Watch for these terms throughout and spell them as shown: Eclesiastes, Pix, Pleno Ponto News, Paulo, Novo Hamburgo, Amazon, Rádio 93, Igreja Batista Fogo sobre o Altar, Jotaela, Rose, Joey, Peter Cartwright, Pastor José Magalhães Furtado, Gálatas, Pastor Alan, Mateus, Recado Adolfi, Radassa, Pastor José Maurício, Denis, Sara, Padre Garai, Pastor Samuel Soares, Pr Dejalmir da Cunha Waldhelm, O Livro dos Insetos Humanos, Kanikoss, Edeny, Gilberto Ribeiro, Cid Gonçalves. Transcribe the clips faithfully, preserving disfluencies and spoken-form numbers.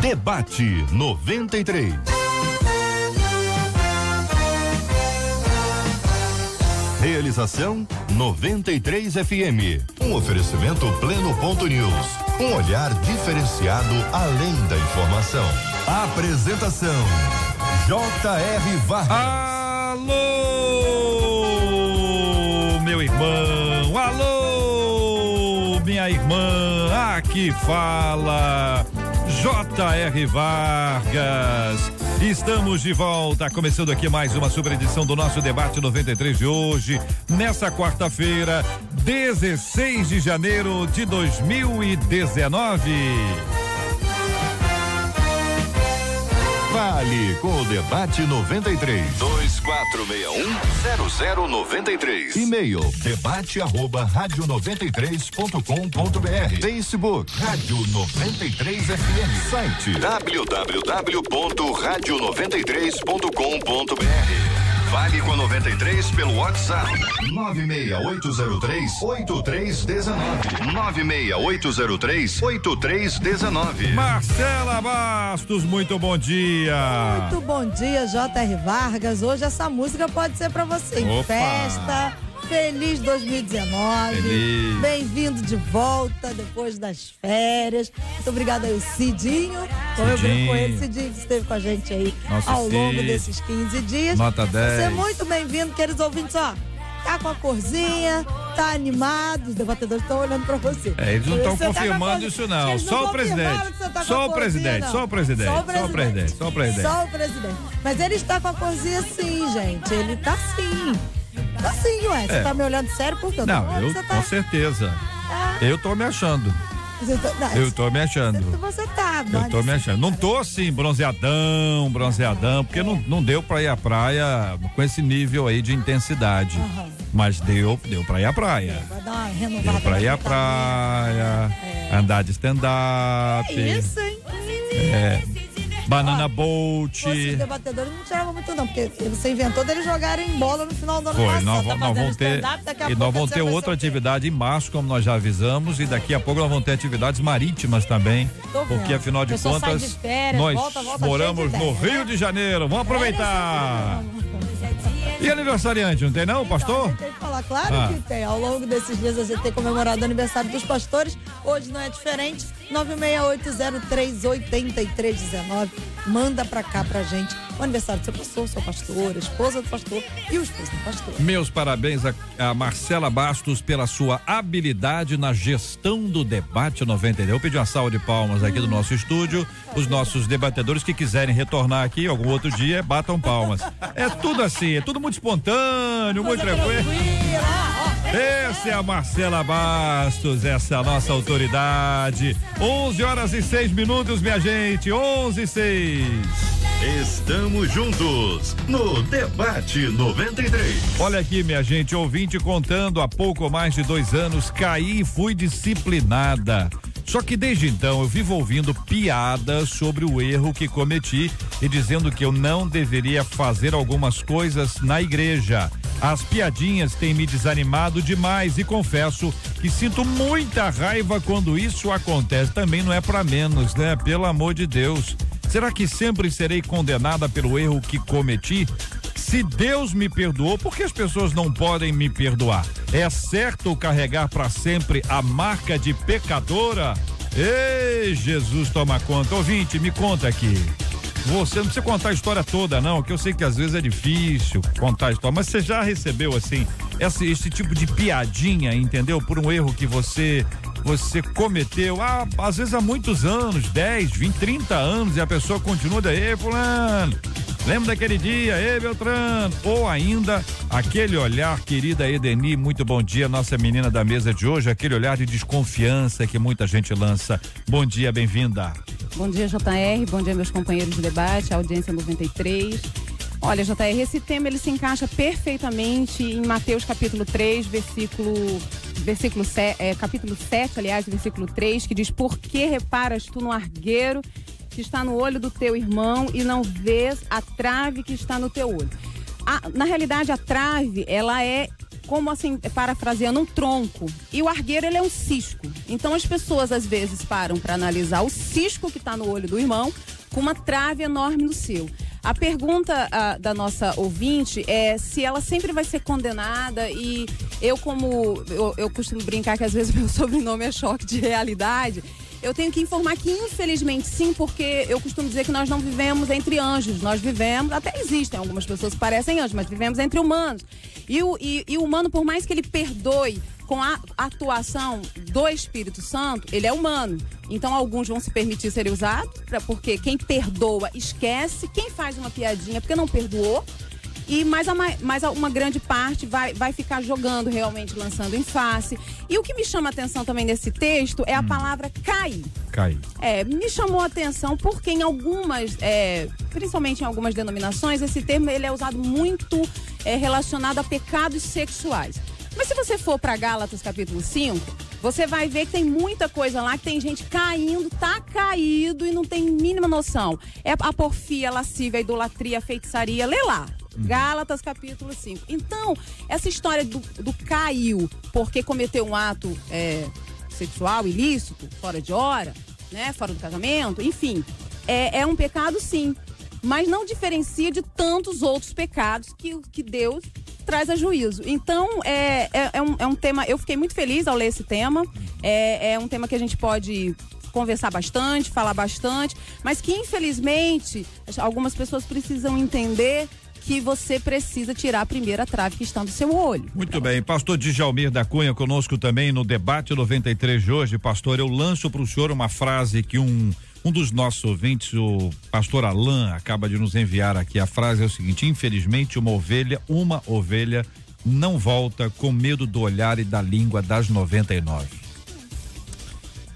Debate noventa e três. Realização noventa e três F M. Um oferecimento Pleno Ponto News. Um olhar diferenciado além da informação. Apresentação: J R. Vargas. Alô, meu irmão. Alô, minha irmã. Aqui fala J R. Vargas. Estamos de volta, começando aqui mais uma super edição do nosso Debate noventa e três de hoje, nessa quarta-feira, dezesseis de janeiro de dois mil e dezenove. Fale com o Debate noventa e três. dois quatro seis um zero zero nove três. E-mail debate arroba rádio noventa e três ponto com ponto br. Facebook Rádio noventa e três F M. Site w w w ponto rádio noventa e três ponto com ponto br. Fale com a noventa e três pelo WhatsApp nove seis oito zero três oito três um nove. Marcela Bastos, muito bom dia. Muito bom dia, J R. Vargas. Hoje essa música pode ser pra você. Opa. Festa, feliz dois mil e dezenove. Feliz. Bem-vindo de volta depois das férias. Muito obrigada aí, o Cidinho. Então eu brinco com ele, Cidinho, que esteve com a gente aí Nossa, ao longo sim. desses quinze dias. Nota dez. Você é muito bem-vindo, queridos ouvintes, ó. Tá com a corzinha, tá animado, os debatedores estão olhando pra você. É, eles não estão confirmando isso não, só o presidente. Só o presidente, só o presidente, só o presidente, só o presidente. Só o presidente. Mas ele está com a corzinha sim, gente, ele tá sim. Tá sim, ué, você é. tá me olhando sério por quê? Não, não eu, tá... com certeza. Ah. Eu tô me achando. Eu tô me achando. Você tá, Eu tô me achando. Não tô assim, bronzeadão, bronzeadão, porque não, não deu pra ir à praia com esse nível aí de intensidade. Uhum. Mas deu, deu pra ir à praia. Deu pra ir à praia, andar de stand-up. É isso, hein? É. Banana ah, Bolt. Os debatedores não tiravam muito não, porque você inventou deles jogarem bola no final do ano. Foi, nós, tá nós vamos ter, e nós vamos ter outra atividade em março, como nós já avisamos, e daqui a pouco nós vamos ter atividades marítimas também, porque afinal de contas, de férias, nós volta, volta, moramos no ideia, Rio né? de Janeiro, vamos aproveitar. E aniversariante, não tem não, pastor? Então, tem que falar, claro ah. que tem. Ao longo desses dias a gente tem comemorado o aniversário dos pastores. Hoje não é diferente. nove seis oito zero três oito três um nove. Manda pra cá pra gente o aniversário do seu pastor, sua pastora, esposa do pastor e o esposo do pastor. Meus parabéns a, a Marcela Bastos pela sua habilidade na gestão do Debate noventa e três. Eu pedi uma salva de palmas aqui hum. do nosso estúdio. Os nossos debatedores que quiserem retornar aqui algum outro dia, batam palmas. É tudo assim, é tudo muito espontâneo, muito tranquilo. Essa é a Marcela Bastos, essa é a nossa autoridade. onze horas e seis minutos, minha gente, onze e seis. Estamos juntos no Debate noventa e três. Olha aqui, minha gente, ouvinte contando há pouco mais de dois anos, caí e fui disciplinada. Só que desde então eu vivo ouvindo piadas sobre o erro que cometi e dizendo que eu não deveria fazer algumas coisas na igreja. As piadinhas têm me desanimado demais e confesso que sinto muita raiva quando isso acontece. Também não é pra menos, né? Pelo amor de Deus. Será que sempre serei condenada pelo erro que cometi? Se Deus me perdoou, por que as pessoas não podem me perdoar? É certo carregar para sempre a marca de pecadora? Ei, Jesus, toma conta. Ouvinte, me conta aqui. Você não precisa contar a história toda, não, que eu sei que às vezes é difícil contar a história, mas você já recebeu, assim, esse, esse tipo de piadinha, entendeu? Por um erro que você... você cometeu, ah, às vezes há muitos anos, dez, vinte, trinta anos, e a pessoa continua daí, fulano, lembra daquele dia, ei, Beltran, ou ainda aquele olhar, querida Edeny, muito bom dia, nossa menina da mesa de hoje, aquele olhar de desconfiança que muita gente lança. Bom dia, bem-vinda. Bom dia, J R, bom dia, meus companheiros de debate, audiência noventa e três. Olha, J R, esse tema ele se encaixa perfeitamente em Mateus capítulo três, versículo versículo sete, é, capítulo sete, aliás, versículo três, que diz: "Por que reparas tu no argueiro que está no olho do teu irmão e não vês a trave que está no teu olho?" A, na realidade, a trave, ela é como assim, parafraseando, um tronco. E o argueiro, ele é um cisco. Então as pessoas às vezes param para analisar o cisco que está no olho do irmão com uma trave enorme no seu. A pergunta a, da nossa ouvinte é se ela sempre vai ser condenada, e eu como, eu, eu costumo brincar que às vezes meu sobrenome é choque de realidade, eu tenho que informar que infelizmente sim, porque eu costumo dizer que nós não vivemos entre anjos, nós vivemos, até existem algumas pessoas que parecem anjos, mas vivemos entre humanos. E o, e, e o humano, por mais que ele perdoe com a atuação do Espírito Santo, ele é humano. Então alguns vão se permitir ser usados, porque quem perdoa esquece, quem faz uma piadinha porque não perdoou, e mais, a, mais a uma grande parte vai, vai ficar jogando realmente, lançando em face. E o que me chama a atenção também nesse texto é a hum. palavra cair. Cair. É, me chamou a atenção porque em algumas, é, principalmente em algumas denominações, esse termo ele é usado muito é, relacionado a pecados sexuais. Mas se você for para Gálatas capítulo cinco, você vai ver que tem muita coisa lá, que tem gente caindo, tá caído e não tem mínima noção. É a porfia, a lascívia, a idolatria, a feitiçaria, lê lá. Gálatas capítulo cinco. Então, essa história do, do caiu porque cometeu um ato é, sexual, ilícito, fora de hora, né, fora do casamento, enfim, é, é um pecado sim, mas não diferencia de tantos outros pecados que, que Deus traz a juízo. Então, é, é, é, um, é um tema, eu fiquei muito feliz ao ler esse tema, é, é um tema que a gente pode conversar bastante, falar bastante, mas que infelizmente algumas pessoas precisam entender que você precisa tirar a primeira trave que está no seu olho. Muito bem, pastor Dejalmir da Cunha conosco também no debate noventa e três de hoje. Pastor, eu lanço para o senhor uma frase que um um dos nossos ouvintes, o pastor Alan, acaba de nos enviar aqui. A frase é o seguinte: infelizmente uma ovelha, uma ovelha não volta com medo do olhar e da língua das noventa e nove.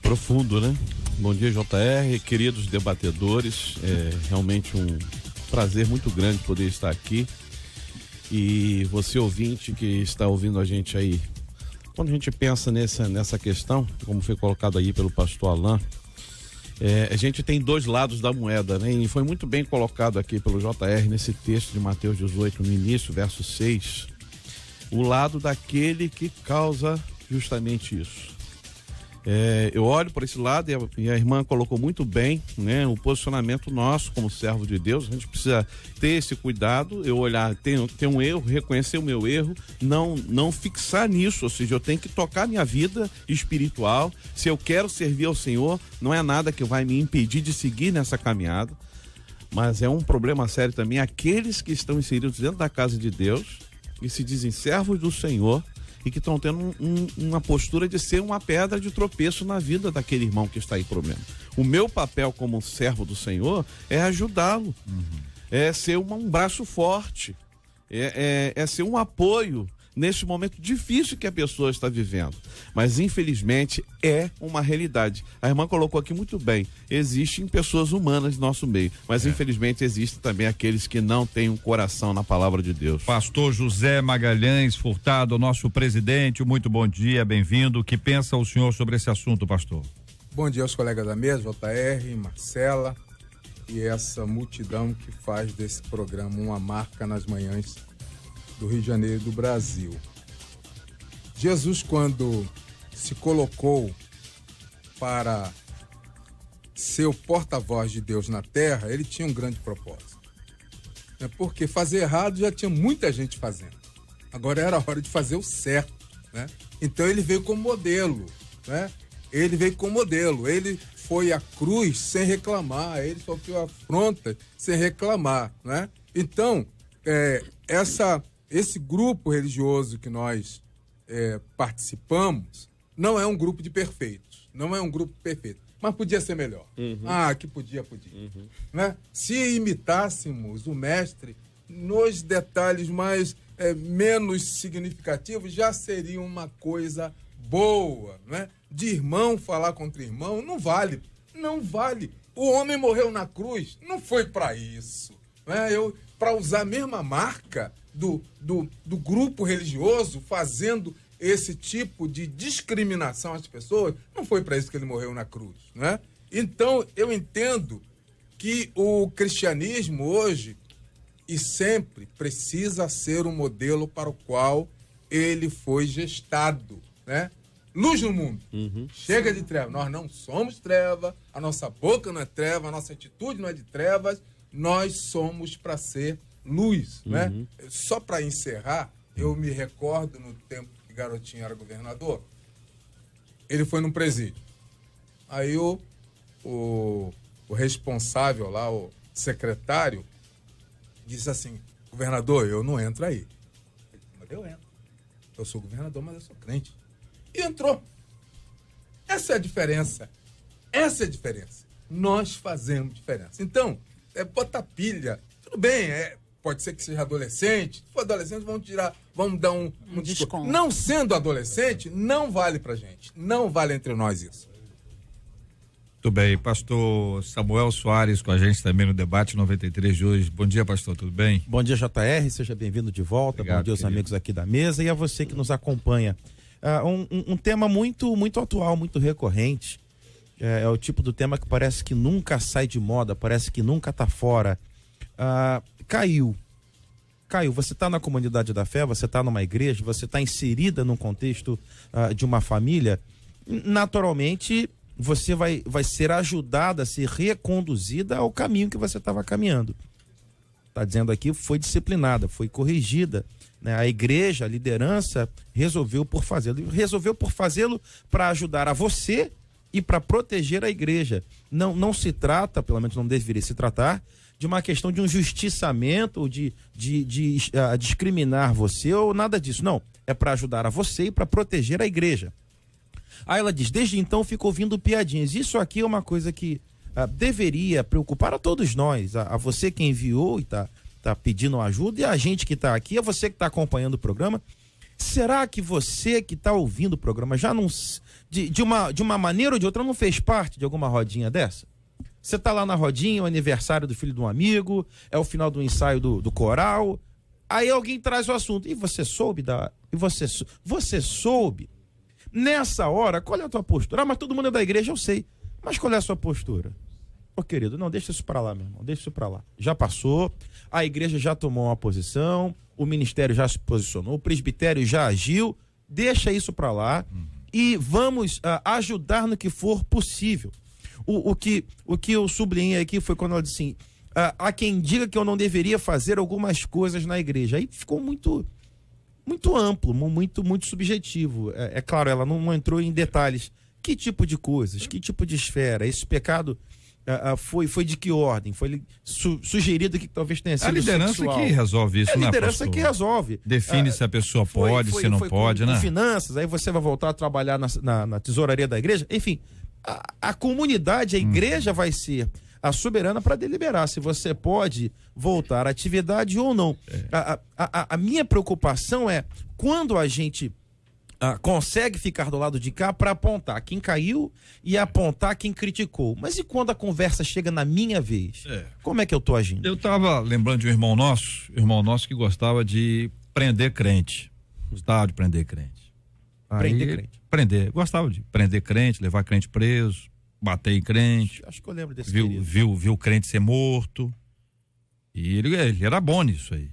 Profundo, né? Bom dia, J R, queridos debatedores, é realmente um prazer muito grande poder estar aqui, e você ouvinte que está ouvindo a gente aí. Quando a gente pensa nessa, nessa questão, como foi colocado aí pelo pastor Alan, é, a gente tem dois lados da moeda, né? E foi muito bem colocado aqui pelo J R nesse texto de Mateus dezoito, no início, verso seis, o lado daquele que causa justamente isso. É, eu olho por esse lado, e a, e a irmã colocou muito bem, né, o posicionamento nosso como servo de Deus. A gente precisa ter esse cuidado, eu olhar, tem, tem um erro, reconhecer o meu erro, não, não fixar nisso, ou seja, eu tenho que tocar minha vida espiritual. Se eu quero servir ao Senhor, não é nada que vai me impedir de seguir nessa caminhada. Mas é um problema sério também aqueles que estão inseridos dentro da casa de Deus e se dizem servos do Senhor, e que estão tendo um, um, uma postura de ser uma pedra de tropeço na vida daquele irmão que está aí problema. O meu papel como servo do Senhor é ajudá-lo, uhum. é ser uma, um braço forte, é, é, é ser um apoio nesse momento difícil que a pessoa está vivendo. Mas infelizmente é uma realidade. A irmã colocou aqui muito bem, existem pessoas humanas no nosso meio, mas é. infelizmente existem também aqueles que não têm um coração na palavra de Deus. Pastor José Magalhães Furtado, nosso presidente, muito bom dia, bem-vindo. O que pensa o senhor sobre esse assunto, pastor? Bom dia aos colegas da mesa, J R, Marcela e essa multidão que faz desse programa uma marca nas manhãs do Rio de Janeiro e do Brasil. Jesus, quando se colocou para ser o porta-voz de Deus na terra, ele tinha um grande propósito. Porque fazer errado já tinha muita gente fazendo. Agora era a hora de fazer o certo, né? Então ele veio como modelo, né? Ele veio como modelo. Ele foi à cruz sem reclamar. Ele sofreu afronta sem reclamar, né? Então, é, essa... esse grupo religioso que nós é, participamos não é um grupo de perfeitos, não é um grupo perfeito, mas podia ser melhor. Uhum. Ah, que podia, podia. Uhum. Né? Se imitássemos o mestre nos detalhes mais, é, menos significativos, já seria uma coisa boa, né? De irmão falar contra irmão, não vale, não vale. O homem morreu na cruz, não foi para isso. Né? Eu, para usar a mesma marca Do, do, do grupo religioso fazendo esse tipo de discriminação às pessoas, não foi para isso que ele morreu na cruz, né? Então eu entendo que o cristianismo hoje e sempre precisa ser um modelo para o qual ele foi gestado, né? Luz no mundo, uhum. Chega de treva, nós não somos treva, a nossa boca não é treva, a nossa atitude não é de trevas, nós somos para ser luz, uhum. Né? Só para encerrar, eu me recordo no tempo que Garotinho era governador, ele foi num presídio, aí o, o, o responsável lá, o secretário, disse assim, governador, eu não entro aí. Mas eu entro, eu sou governador, mas eu sou crente. E entrou. Essa é a diferença. Essa é a diferença. Nós fazemos diferença. Então, é botar pilha. Tudo bem, é, pode ser que seja adolescente. Se for adolescente, vamos tirar, vamos dar um, um, um desconto. Não sendo adolescente, não vale pra gente. Não vale entre nós isso. Muito bem. Pastor Samuel Soares com a gente também no debate noventa e três de hoje. Bom dia, pastor. Tudo bem? Bom dia, J R. Seja bem-vindo de volta. Obrigado, bom dia aos amigos aqui da mesa e a você que nos acompanha. Uh, um, um tema muito, muito atual, muito recorrente, é, é o tipo do tema que parece que nunca sai de moda, parece que nunca tá fora. Uh, caiu, caiu, você tá na comunidade da fé, você tá numa igreja, você tá inserida num contexto uh, de uma família, naturalmente você vai, vai ser ajudada a ser reconduzida ao caminho que você estava caminhando. Tá dizendo aqui, foi disciplinada, foi corrigida. A igreja, a liderança resolveu por fazê-lo, resolveu por fazê-lo para ajudar a você e para proteger a igreja. Não, não se trata, pelo menos não deveria se tratar, de uma questão de um justiçamento ou de, de, de uh, discriminar você ou nada disso. Não, é para ajudar a você e para proteger a igreja. Aí ela diz, desde então fico ouvindo piadinhas. Isso aqui é uma coisa que uh, deveria preocupar a todos nós, a, a você que enviou e tá tá pedindo ajuda, e a gente que está aqui, é você que está acompanhando o programa. Será que você que está ouvindo o programa já não, de, de, uma, de uma maneira ou de outra, não fez parte de alguma rodinha dessa? Você está lá na rodinha, o aniversário do filho de um amigo, é o final do ensaio do, do coral, aí alguém traz o assunto, e você soube da... e você, você soube? Nessa hora, qual é a tua postura? Ah, mas todo mundo é da igreja, eu sei. Mas qual é a sua postura? Ô, querido, não, deixa isso para lá, meu irmão, deixa isso para lá. Já passou, a igreja já tomou uma posição, o ministério já se posicionou, o presbitério já agiu, deixa isso para lá, uhum. E vamos uh, ajudar no que for possível. O, o, que, o que eu sublinhei aqui foi quando ela disse assim, uh, há quem diga que eu não deveria fazer algumas coisas na igreja. Aí ficou muito, muito amplo, muito, muito subjetivo. É, é claro, ela não, não entrou em detalhes. Que tipo de coisas, que tipo de esfera, esse pecado... Uh, uh, foi, foi de que ordem? Foi su sugerido que talvez tenha sido sexual. A liderança sexual. Que resolve isso, né, pastor? A liderança que resolve. Define uh, se a pessoa foi, pode, foi, se não foi pode, com, né? Com finanças, aí você vai voltar a trabalhar na, na, na tesouraria da igreja. Enfim, a, a comunidade, a igreja hum. vai ser a soberana para deliberar se você pode voltar à atividade ou não. É. A, a, a, a minha preocupação é quando a gente... Ah, consegue ficar do lado de cá para apontar quem caiu e apontar quem criticou. Mas e quando a conversa chega na minha vez? É. Como é que eu tô agindo? Eu tava lembrando de um irmão nosso, irmão nosso que gostava de prender crente. Gostava de prender crente. Aí, prender crente. Prender. Gostava de prender crente, levar crente preso, bater em crente. Acho que eu lembro desse viu, viu, viu, viu crente ser morto. E ele, ele era bom nisso aí.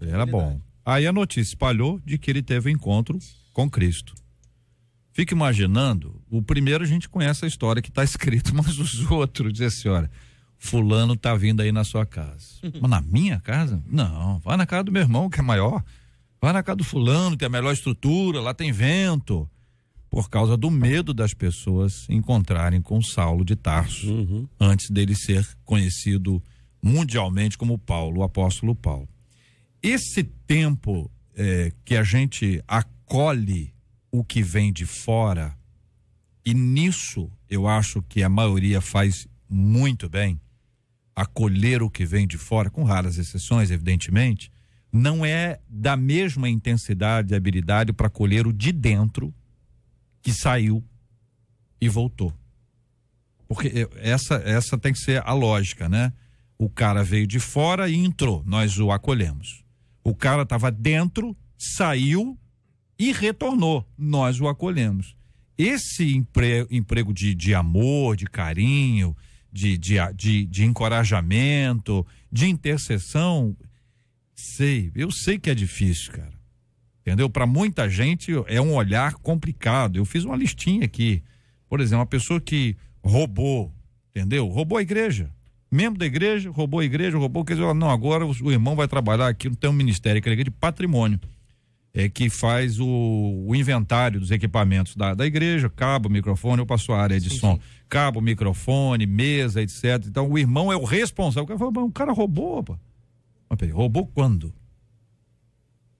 Ele era bom. Aí a notícia espalhou de que ele teve um encontro com Cristo. Fica imaginando, o primeiro a gente conhece a história que está escrito, mas os outros dizem assim, olha, fulano tá vindo aí na sua casa. Mas na minha casa? Não, vai na casa do meu irmão, que é maior. Vai na casa do fulano, que é a melhor estrutura, lá tem vento. Por causa do medo das pessoas encontrarem com Saulo de Tarso, uhum. Antes dele ser conhecido mundialmente como Paulo, o apóstolo Paulo. Esse tempo é, que a gente acolhe o que vem de fora, e nisso eu acho que a maioria faz muito bem, acolher o que vem de fora, com raras exceções, evidentemente, não é da mesma intensidade e habilidade para acolher o de dentro que saiu e voltou. Porque essa, essa tem que ser a lógica, né? O cara veio de fora e entrou, nós o acolhemos. O cara estava dentro, saiu e retornou, nós o acolhemos. Esse emprego, emprego de, de amor, de carinho, de, de, de, de encorajamento, de intercessão, sei, eu sei que é difícil, cara. entendeu? Para muita gente é um olhar complicado. Eu fiz uma listinha aqui, por exemplo, uma pessoa que roubou, entendeu? Roubou a igreja, membro da igreja, roubou a igreja, roubou, quer dizer, não, agora o irmão vai trabalhar aqui, não tem um ministério, que é de patrimônio, é que faz o, o inventário dos equipamentos da, da igreja, cabo, microfone, eu passo a área de sim, som, sim. Cabo, microfone, mesa, etcétera. Então, o irmão é o responsável. O cara falou, o cara roubou, pô. Mas peraí, roubou quando?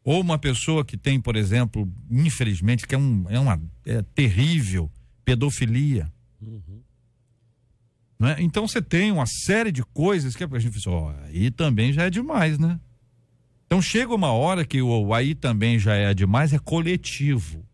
Ou uma pessoa que tem, por exemplo, infelizmente, que é, um, é uma é terrível pedofilia. Uhum. Não é? Então, você tem uma série de coisas que a gente pensa, ó, aí também já é demais, né? Então, chega uma hora que o aí também já é demais, é coletivo.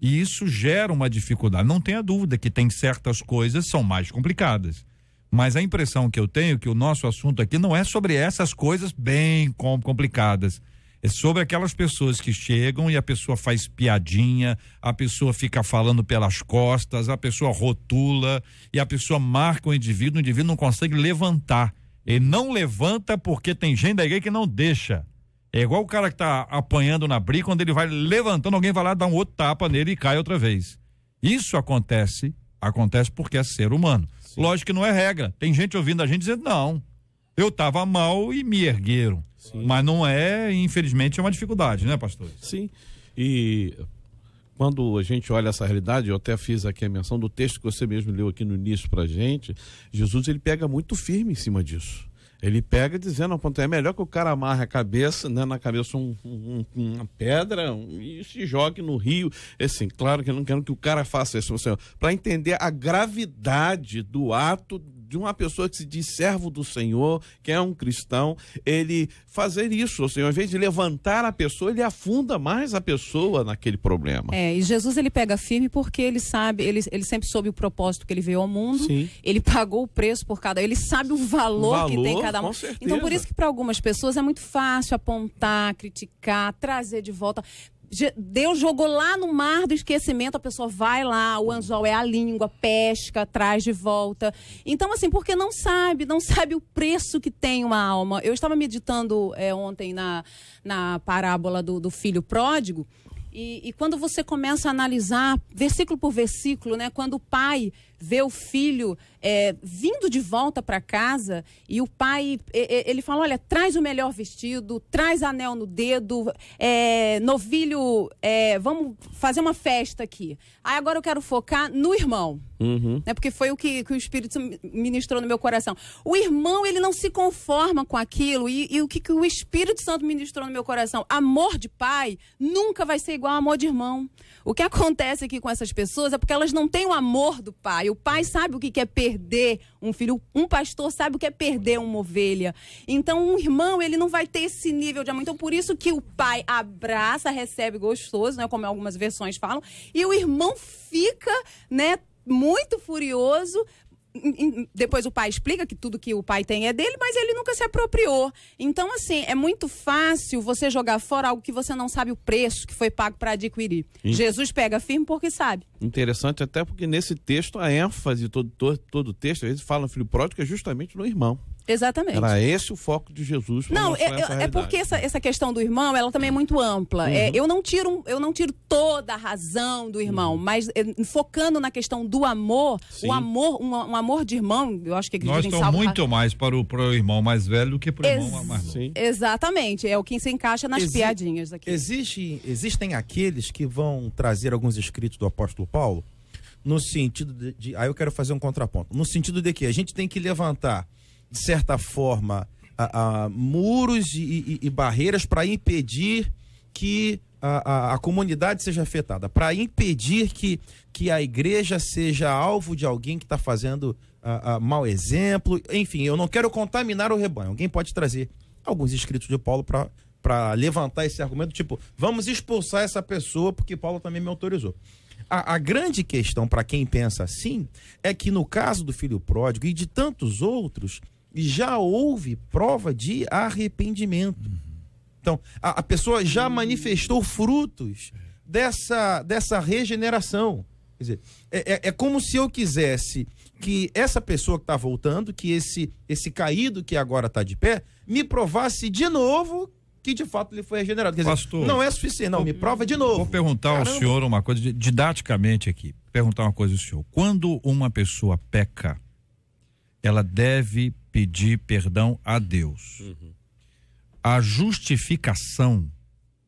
E isso gera uma dificuldade. Não tenha dúvida que tem certas coisas que são mais complicadas. Mas a impressão que eu tenho é que o nosso assunto aqui não é sobre essas coisas bem complicadas. É sobre aquelas pessoas que chegam e a pessoa faz piadinha, a pessoa fica falando pelas costas, a pessoa rotula e a pessoa marca o indivíduo, o indivíduo não consegue levantar. Ele não levanta porque tem gente da igreja que não deixa. É igual o cara que tá apanhando na briga, quando ele vai levantando, alguém vai lá dar um outro tapa nele e cai outra vez. Isso acontece, acontece porque é ser humano. Sim. Lógico que não é regra. Tem gente ouvindo a gente dizendo, não, eu tava mal e me ergueram. Sim. Mas não é, infelizmente, é uma dificuldade, né, pastor? Sim, e quando a gente olha essa realidade, eu até fiz aqui a menção do texto que você mesmo leu aqui no início pra gente, Jesus, ele pega muito firme em cima disso. Ele pega dizendo, é melhor que o cara amarre a cabeça, né, na cabeça um, um, uma pedra um, e se jogue no rio. Assim, claro que eu não quero que o cara faça isso, para entender a gravidade do ato de uma pessoa que se diz servo do Senhor, que é um cristão, ele fazer isso, ou seja, ao invés de levantar a pessoa, ele afunda mais a pessoa naquele problema. É, e Jesus, ele pega firme porque ele sabe, ele, ele sempre soube o propósito que ele veio ao mundo, sim. Ele pagou o preço por cada, ele sabe o valor, o valor que tem cada um. Então, por isso que para algumas pessoas é muito fácil apontar, criticar, trazer de volta. Deus jogou lá no mar do esquecimento, a pessoa vai lá, o anzol é a língua, pesca, traz de volta. Então, assim, porque não sabe, não sabe o preço que tem uma alma. Eu estava meditando é, ontem na, na parábola do, do filho pródigo, e, e quando você começa a analisar, versículo por versículo, né, quando o pai vê o filho é, vindo de volta para casa e o pai, ele fala, olha, traz o melhor vestido, traz anel no dedo, é, novilho, é, vamos fazer uma festa aqui. Aí agora eu quero focar no irmão, uhum. né, porque foi o que, que o Espírito ministrou no meu coração. O irmão, ele não se conforma com aquilo e, e o que, que o Espírito Santo ministrou no meu coração, amor de pai nunca vai ser igual ao amor de irmão. O que acontece aqui com essas pessoas é porque elas não têm o amor do pai. O pai sabe o que é perder um filho, um pastor sabe o que é perder uma ovelha. Então, um irmão, ele não vai ter esse nível de amor. Então, por isso que o pai abraça, recebe gostoso, né, como algumas versões falam, e o irmão fica, né, muito furioso. Depois o pai explica que tudo que o pai tem é dele, mas ele nunca se apropriou. Então, assim, é muito fácil você jogar fora algo que você não sabe o preço que foi pago para adquirir. Sim. Jesus pega firme porque sabe. Interessante, até porque nesse texto, a ênfase, todo, todo, todo o texto, às vezes fala no filho pródigo, é justamente no irmão. Exatamente. Era esse o foco de Jesus. Não, é, é, é porque essa, essa questão do irmão, ela também é muito ampla. Uhum. É, eu, não tiro, eu não tiro toda a razão do irmão, uhum. mas é, focando na questão do amor, sim. o amor, um, um amor de irmão, eu acho que... Nós estamos muito ra... mais para o, para o irmão mais velho do que para o Ex irmão mais novo. Exatamente, é o que se encaixa nas Exi... piadinhas aqui. Existe, existem aqueles que vão trazer alguns escritos do apóstolo Paulo, no sentido de... de aí eu quero fazer um contraponto. No sentido de que a gente tem que levantar de certa forma, a, a, muros e, e, e barreiras para impedir que a, a, a comunidade seja afetada, para impedir que, que a igreja seja alvo de alguém que está fazendo a, a, mau exemplo. Enfim, eu não quero contaminar o rebanho. Alguém pode trazer alguns escritos de Paulo para para levantar esse argumento, tipo, vamos expulsar essa pessoa porque Paulo também me autorizou. A, a grande questão para quem pensa assim é que no caso do filho pródigo e de tantos outros, já houve prova de arrependimento. Uhum. Então, a, a pessoa já manifestou frutos dessa, dessa regeneração. Quer dizer, é, é, é como se eu quisesse que essa pessoa que está voltando, que esse, esse caído que agora está de pé, me provasse de novo que de fato ele foi regenerado. Quer dizer, pastor, não é suficiente, não, vou, me prova de novo. Vou perguntar Caramba. ao senhor uma coisa, didaticamente aqui, perguntar uma coisa ao senhor. Quando uma pessoa peca, ela deve pedir perdão a Deus. Uhum. A justificação,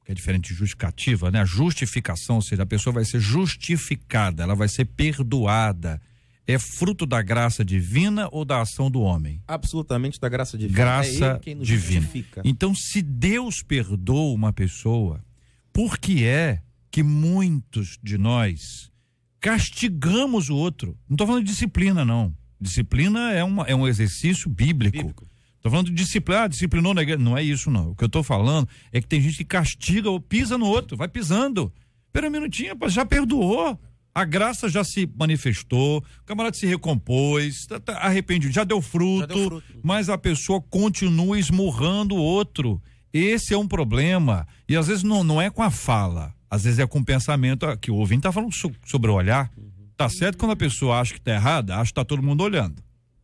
que é diferente de justificativa, né? A justificação, ou seja, a pessoa vai ser justificada, ela vai ser perdoada. É fruto da graça divina ou da ação do homem? Absolutamente da graça divina. Graça é ele quem nos divina. Justifica. Então, se Deus perdoa uma pessoa, por que é que muitos de nós castigamos o outro? Não estou falando de disciplina, não. Disciplina é, uma, é um exercício bíblico. bíblico. Estou falando de disciplina, ah, disciplinou na igreja. Não é isso, não. O que eu estou falando é que tem gente que castiga ou pisa no outro, vai pisando. Pera um minutinho, já perdoou. A graça já se manifestou, o camarada se recompôs, tá, tá, arrependido, já deu, fruto, já deu fruto, mas a pessoa continua esmurrando o outro. Esse é um problema. E às vezes não, não é com a fala, às vezes é com o pensamento que o ouvinte está falando so, sobre o olhar. Uhum. Tá certo quando a pessoa acha que está errada, acha que está todo mundo olhando,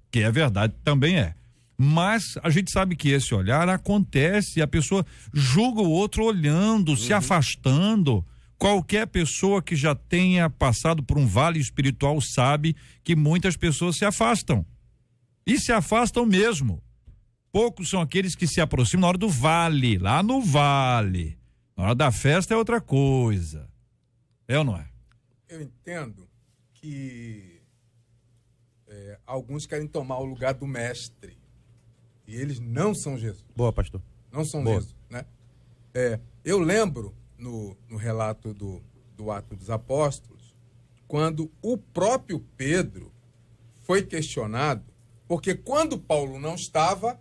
que é verdade, também é. Mas a gente sabe que esse olhar acontece, a pessoa julga o outro olhando, uhum. se afastando. Qualquer pessoa que já tenha passado por um vale espiritual sabe que muitas pessoas se afastam. E se afastam mesmo. Poucos são aqueles que se aproximam na hora do vale, lá no vale. Na hora da festa é outra coisa. É ou não é? Eu entendo que é, alguns querem tomar o lugar do mestre. E eles não são Jesus. Boa, pastor. Não são Boa. Jesus, né? É, eu lembro... No, no relato do, do Ato dos Apóstolos, quando o próprio Pedro foi questionado, porque quando Paulo não estava,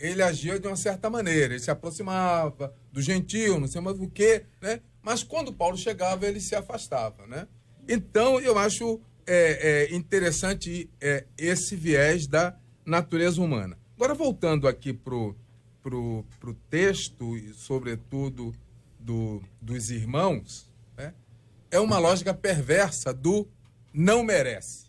ele agia de uma certa maneira, ele se aproximava do gentio, não sei mais o quê, né? Mas quando Paulo chegava, ele se afastava, né? Então, eu acho é, é, interessante é, esse viés da natureza humana. Agora, voltando aqui pro, pro, pro texto e, sobretudo, Do, dos irmãos, né? É uma lógica perversa do não merece.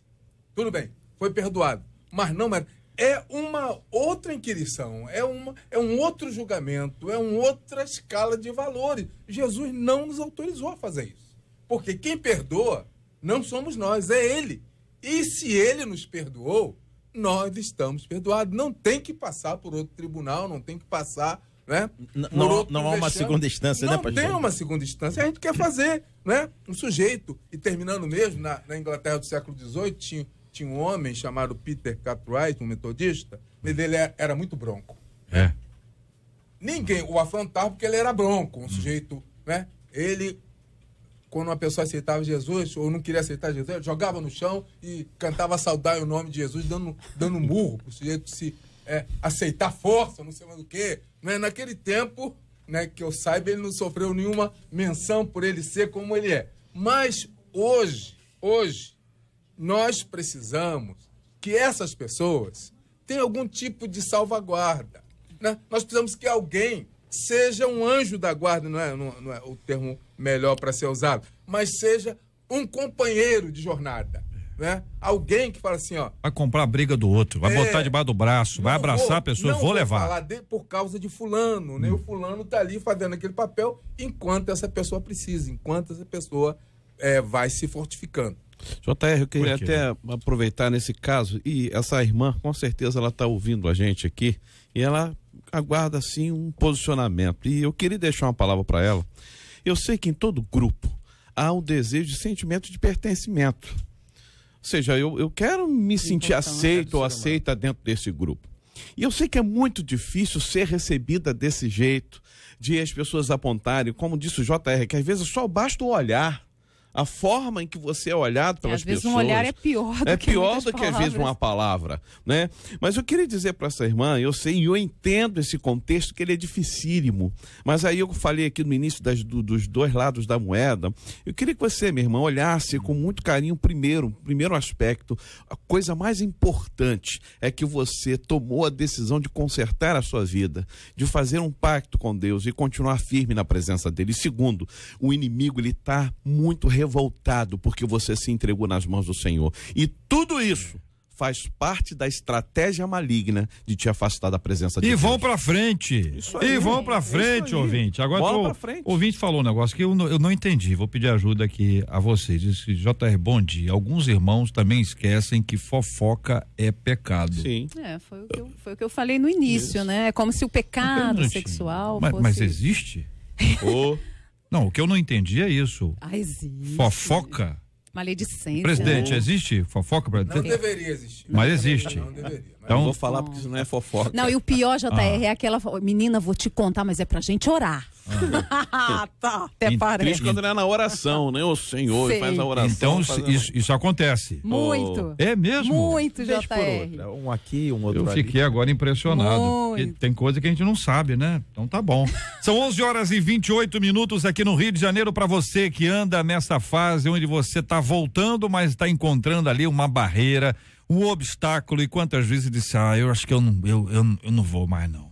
Tudo bem, foi perdoado, mas não merece. É uma outra inquirição, é, uma, é um outro julgamento, é uma outra escala de valores. Jesus não nos autorizou a fazer isso, porque quem perdoa não somos nós, é Ele. E se Ele nos perdoou, nós estamos perdoados. Não tem que passar por outro tribunal, não tem que passar... Né? Não, não há uma segunda instância, não, né, pastor? Não tem uma segunda instância, a gente quer fazer, né? Um sujeito, e terminando mesmo, na, na Inglaterra do século dezoito, tinha, tinha um homem chamado Peter Cartwright, um metodista, mas ele era, era muito bronco. É. Ninguém o afrontava porque ele era bronco, um sujeito, né? Ele, quando uma pessoa aceitava Jesus, ou não queria aceitar Jesus, jogava no chão e cantava saudar o nome de Jesus, dando, dando murro para o sujeito se... É, aceitar força, não sei mais o quê. Né? Naquele tempo, né, que eu saiba, ele não sofreu nenhuma menção por ele ser como ele é. Mas hoje, hoje, nós precisamos que essas pessoas tenham algum tipo de salvaguarda. Né? Nós precisamos que alguém seja um anjo da guarda, não é, não, não é o termo melhor para ser usado, mas seja um companheiro de jornada. Né? Alguém que fala assim, ó, vai comprar a briga do outro, vai é, botar debaixo do braço, vai abraçar vou, a pessoa, não vou, vou levar falar de, por causa de fulano, né? Hum. O fulano tá ali fazendo aquele papel enquanto essa pessoa precisa, enquanto essa pessoa é, vai se fortificando. J R, eu queria aqui, até né? aproveitar nesse caso, e essa irmã com certeza ela tá ouvindo a gente aqui e ela aguarda assim um posicionamento, e eu queria deixar uma palavra para ela. Eu sei que em todo grupo há um desejo de sentimento de pertencimento. Ou seja, eu, eu quero me sentir aceito ou aceita dentro desse grupo. E eu sei que é muito difícil ser recebida desse jeito, de as pessoas apontarem, como disse o J R, que às vezes só basta o olhar, a forma em que você é olhado pelas pessoas. Às vezes um olhar é pior do que, é pior do que às vezes uma palavra, né? Mas eu queria dizer para essa irmã, eu sei e eu entendo esse contexto, que ele é dificílimo, mas aí eu falei aqui no início das, do, dos dois lados da moeda. Eu queria que você, minha irmã, olhasse com muito carinho primeiro, primeiro aspecto. A coisa mais importante é que você tomou a decisão de consertar a sua vida, de fazer um pacto com Deus e continuar firme na presença dele. E segundo, o inimigo, ele está muito revoltado porque você se entregou nas mãos do Senhor. E tudo isso faz parte da estratégia maligna de te afastar da presença de Deus. E vão pra frente. Isso aí, e vão pra frente, ouvinte. Agora tô, frente. O ouvinte falou um negócio que eu não, eu não entendi. Vou pedir ajuda aqui a vocês. Disse, J R, bom dia. Alguns irmãos também esquecem que fofoca é pecado. Sim. É, foi o que eu, foi o que eu falei no início, isso, né? É como se o pecado um sexual mas, fosse... Mas existe? Ou... Não, o que eu não entendi é isso. Ah, existe. Fofoca... Maledicência. Presidente, né? Existe fofoca? Pra... Não deveria existir. Mas existe. Não deveria. Mas então... Não vou falar porque isso não é fofoca. Não, e o pior, J R, ah. é aquela... Menina, vou te contar, mas é pra gente orar. Ah, tá. Até parece. Triste quando não é na oração, né? O Senhor Sei. faz a oração. Então, a... Isso, isso acontece. Muito. É mesmo? Muito, J R. Um aqui, um outro Eu ali. Fiquei agora impressionado. Muito. Tem coisa que a gente não sabe, né? Então tá bom. São onze horas e vinte e oito minutos aqui no Rio de Janeiro. Pra você que anda nessa fase onde você tá voltando, mas está encontrando ali uma barreira, um obstáculo, e quantas vezes disse, ah, eu acho que eu não, eu, eu, eu não vou mais não,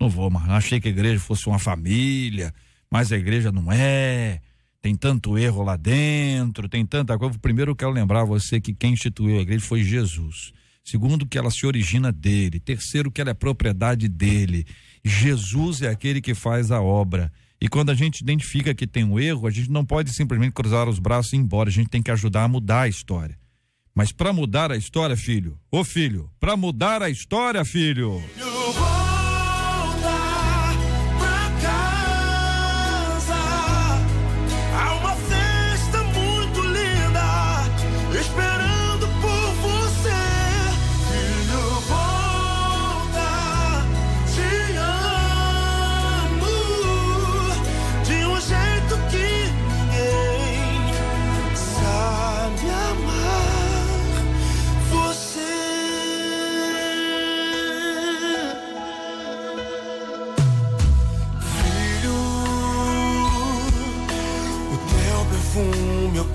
não vou mais, não. Achei que a igreja fosse uma família, mas a igreja não é, tem tanto erro lá dentro, tem tanta coisa. Primeiro eu quero lembrar você que quem instituiu a igreja foi Jesus, segundo que ela se origina dele, terceiro que ela é propriedade dele, Jesus é aquele que faz a obra. E quando a gente identifica que tem um erro, a gente não pode simplesmente cruzar os braços e ir embora. A gente tem que ajudar a mudar a história. Mas para mudar a história, filho, ô filho, para mudar a história, filho...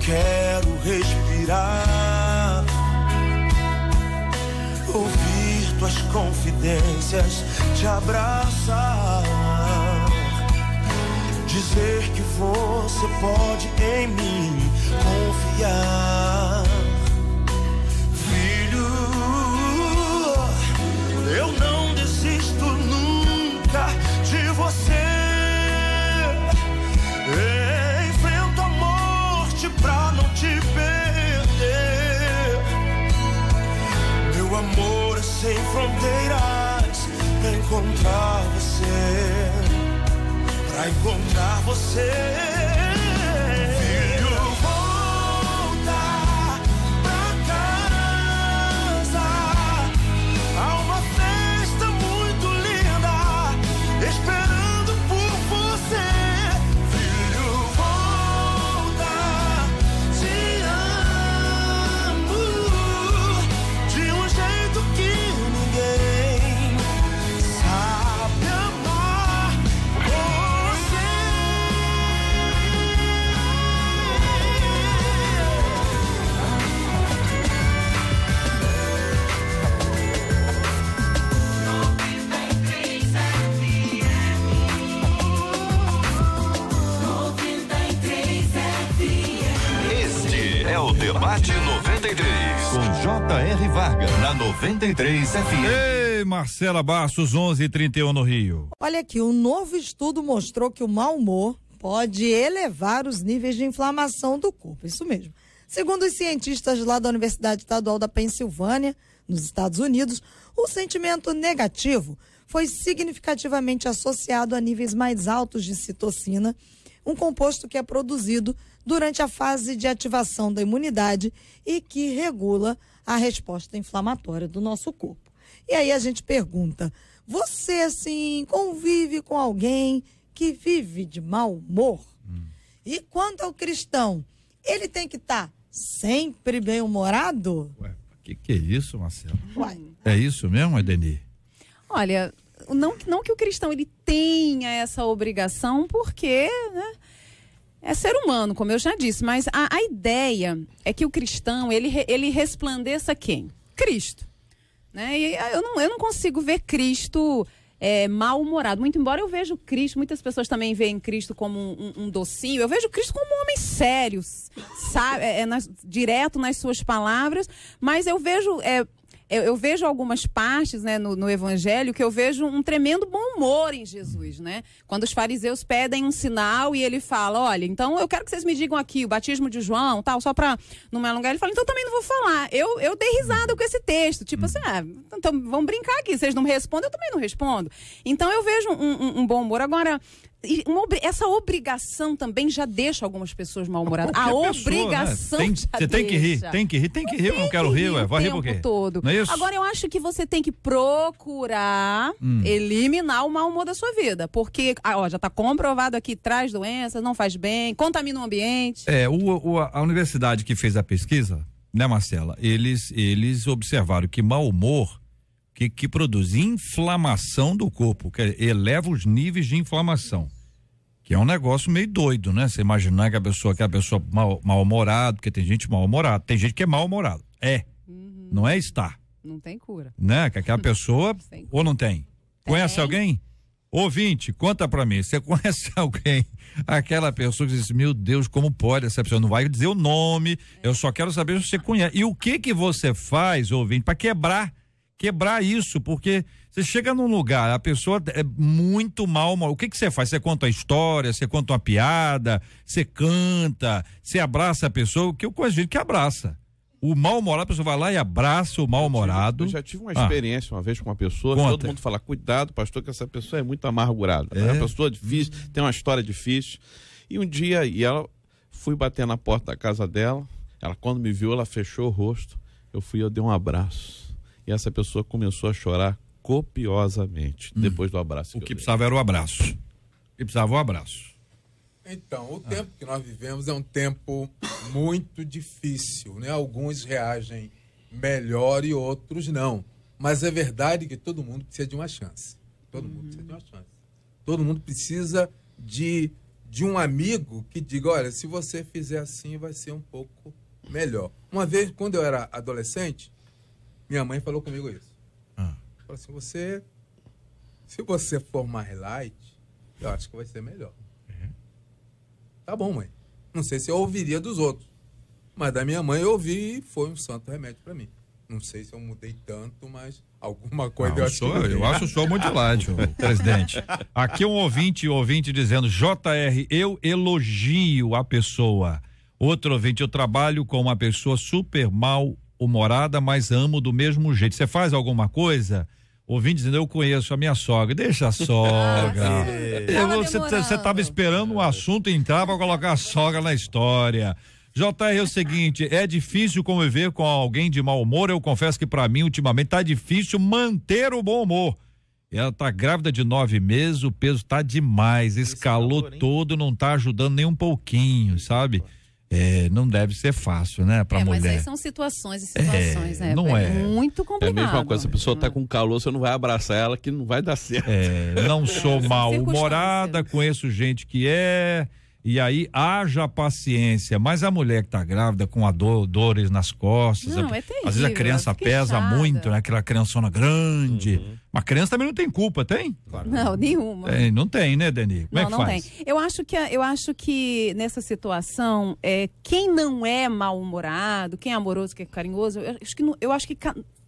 Quero respirar, ouvir tuas confidências, te abraçar, dizer que você pode em mim confiar. Filho, eu não desisto nunca de você. Pra não te perder, meu amor é sem fronteiras. Pra encontrar você, pra encontrar você. Debate noventa e três, com J R. Vargas, na noventa e três F M. Ei, Marcela Bastos, onze e trinta e um no Rio. Olha aqui, um novo estudo mostrou que o mau humor pode elevar os níveis de inflamação do corpo, isso mesmo. Segundo os cientistas lá da Universidade Estadual da Pensilvânia, nos Estados Unidos, o sentimento negativo foi significativamente associado a níveis mais altos de citocina, um composto que é produzido durante a fase de ativação da imunidade e que regula a resposta inflamatória do nosso corpo. E aí a gente pergunta, você, assim, convive com alguém que vive de mau humor? Hum. E quanto ao cristão, ele tem que estar tá sempre bem-humorado? Ué, o que, que é isso, Marcelo? Ué. É isso mesmo, Edeny? Olha... Não, não que o cristão ele tenha essa obrigação, porque, né, é ser humano, como eu já disse, mas a, a ideia é que o cristão, ele, ele resplandeça quem? Cristo. Né? E eu não, eu não consigo ver Cristo é, mal-humorado. Muito embora eu vejo Cristo, muitas pessoas também veem Cristo como um, um, um docinho. Eu vejo Cristo como um homem sério, sabe? É, é nas, direto nas suas palavras. Mas eu vejo... É, Eu, eu vejo algumas partes, né, no, no Evangelho, que eu vejo um tremendo bom humor em Jesus, né? Quando os fariseus pedem um sinal e ele fala, olha, então eu quero que vocês me digam aqui, o batismo de João, tal, só para não me alongar. Ele fala, então também não vou falar. Eu, eu dei risada com esse texto, tipo assim, ah, então vamos brincar aqui, vocês não me respondem, eu também não respondo. Então eu vejo um, um, um bom humor. Agora... Uma, essa obrigação também já deixa algumas pessoas mal-humoradas. A pessoa, obrigação, né? tem, já Você deixa. tem que rir, tem que rir, tem que rir, eu não quero rir, ué, vai rir por quê? Todo. Não é isso? Agora eu acho que você tem que procurar hum. eliminar o mau humor da sua vida, porque ó, já está comprovado aqui, traz doenças, não faz bem, contamina o ambiente. É, o, o, a universidade que fez a pesquisa, né, Marcela, eles, eles observaram que mau humor que, que produz inflamação do corpo, que eleva os níveis de inflamação. Que é um negócio meio doido, né? Você imaginar que a pessoa que é a pessoa mal, mal-humorada, porque tem gente mal-humorada, tem gente que é mal-humorada. É. Uhum. Não é estar. Não tem cura. Né? Que aquela pessoa, não ou não tem? tem. Conhece alguém? Ouvinte, conta pra mim, você conhece alguém, aquela pessoa que diz, meu Deus, como pode essa pessoa? Não vai dizer o nome, é. eu só quero saber se você conhece. E o que que você faz, ouvinte, pra quebrar Quebrar isso, porque você chega num lugar, a pessoa é muito mal, mal. O que que você faz? Você conta a história, você conta uma piada, você canta, você abraça a pessoa, que eu conheço gente que abraça. O mal-humorado, a pessoa vai lá e abraça o mal-humorado. Eu, eu já tive uma experiência ah. uma vez com uma pessoa, conta. Todo mundo fala, cuidado, pastor, que essa pessoa é muito amargurada. É, é uma pessoa difícil, tem uma história difícil. E um dia, e ela, fui bater na porta da casa dela, ela quando me viu, ela fechou o rosto, eu fui, eu dei um abraço. E essa pessoa começou a chorar copiosamente hum. depois do abraço. Que o que precisava era o abraço. O que precisava o abraço. Então, o ah. tempo que nós vivemos é um tempo muito difícil, né? Alguns reagem melhor e outros não. Mas é verdade que todo mundo precisa de uma chance. Todo hum. mundo precisa de uma chance. Todo mundo precisa de, de um amigo que diga, olha, se você fizer assim vai ser um pouco melhor. Uma vez, quando eu era adolescente, minha mãe falou comigo isso. Ah. Falou assim, você, se você for mais light, eu acho que vai ser melhor. É. Tá bom, mãe. Não sei se eu ouviria dos outros, mas da minha mãe eu ouvi e foi um santo remédio para mim. Não sei se eu mudei tanto, mas alguma coisa não, eu acho sou, que eu, eu acho o senhor muito light, presidente. Aqui um ouvinte, ouvinte dizendo, J R, eu elogio a pessoa. Outro ouvinte, eu trabalho com uma pessoa super mal humorada, mas amo do mesmo jeito. Você faz alguma coisa? Ouvindo dizendo, eu conheço a minha sogra. Deixa a sogra. Ah, você estava esperando um assunto entrar para colocar a sogra na história. J R, é o seguinte, é difícil conviver com alguém de mau humor. Eu confesso que para mim, ultimamente, tá difícil manter o bom humor. Ela tá grávida de nove meses, o peso tá demais, escalou todo, não tá ajudando nem um pouquinho, sabe? É, não deve ser fácil, né, pra é, mulher. Mas aí são situações e situações, é, né? Não é, é muito complicado. É a mesma coisa, a pessoa tá com calor, você não vai abraçar ela que não vai dar certo. É, não sou mal-humorada, conheço gente que é, e aí haja paciência, mas a mulher que tá grávida com a dor, dores nas costas, não, a, é terrível, às vezes a criança pesa muito, né? Aquela criançona grande, uhum. Uma criança também não tem culpa, tem? Claro. Não, nenhuma. É, não tem, né, Denis? Como não, é que não faz? Tem. Eu acho que, eu acho que nessa situação, é, quem não é mal-humorado, quem é amoroso, quem é carinhoso, eu acho que, não, eu acho que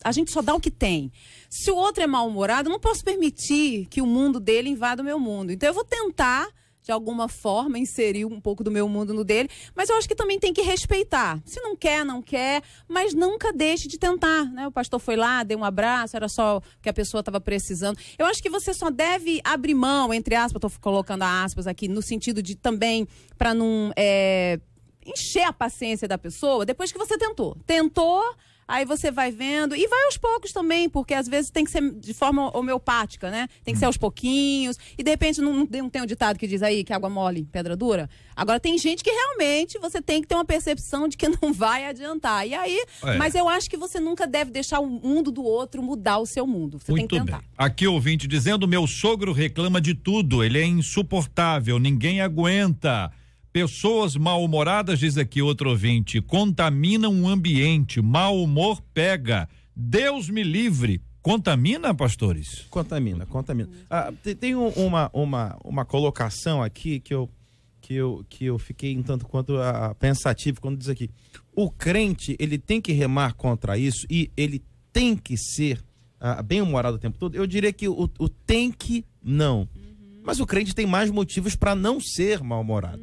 a gente só dá o que tem. Se o outro é mal-humorado, eu não posso permitir que o mundo dele invada o meu mundo. Então eu vou tentar, de alguma forma, inserir um pouco do meu mundo no dele, mas eu acho que também tem que respeitar. Se não quer, não quer, mas nunca deixe de tentar, né? O pastor foi lá, deu um abraço, era só o que a pessoa estava precisando. Eu acho que você só deve abrir mão, entre aspas, estou colocando aspas aqui, no sentido de também, para não é, encher a paciência da pessoa, depois que você tentou. Tentou... Aí você vai vendo, e vai aos poucos também, porque às vezes tem que ser de forma homeopática, né? Tem que ser aos pouquinhos, e de repente não, não tem um ditado que diz aí que água mole, pedra dura? Agora tem gente que realmente você tem que ter uma percepção de que não vai adiantar, e aí, é. mas eu acho que você nunca deve deixar o mundo do outro mudar o seu mundo, você Muito tem que tentar. Bem. Aqui ouvinte dizendo, meu sogro reclama de tudo, ele é insuportável, ninguém aguenta. Pessoas mal-humoradas, diz aqui outro ouvinte, contaminam o ambiente, mau humor pega, Deus me livre, Contamina, pastores? Contamina, contamina. Ah, tem, tem uma, uma, uma colocação aqui que eu, que, eu, que eu fiquei um tanto quanto ah, pensativo quando diz aqui. O crente, ele tem que remar contra isso e ele tem que ser ah, bem-humorado o tempo todo. Eu diria que o, o tem que não. Uhum. Mas o crente tem mais motivos para não ser mal-humorado.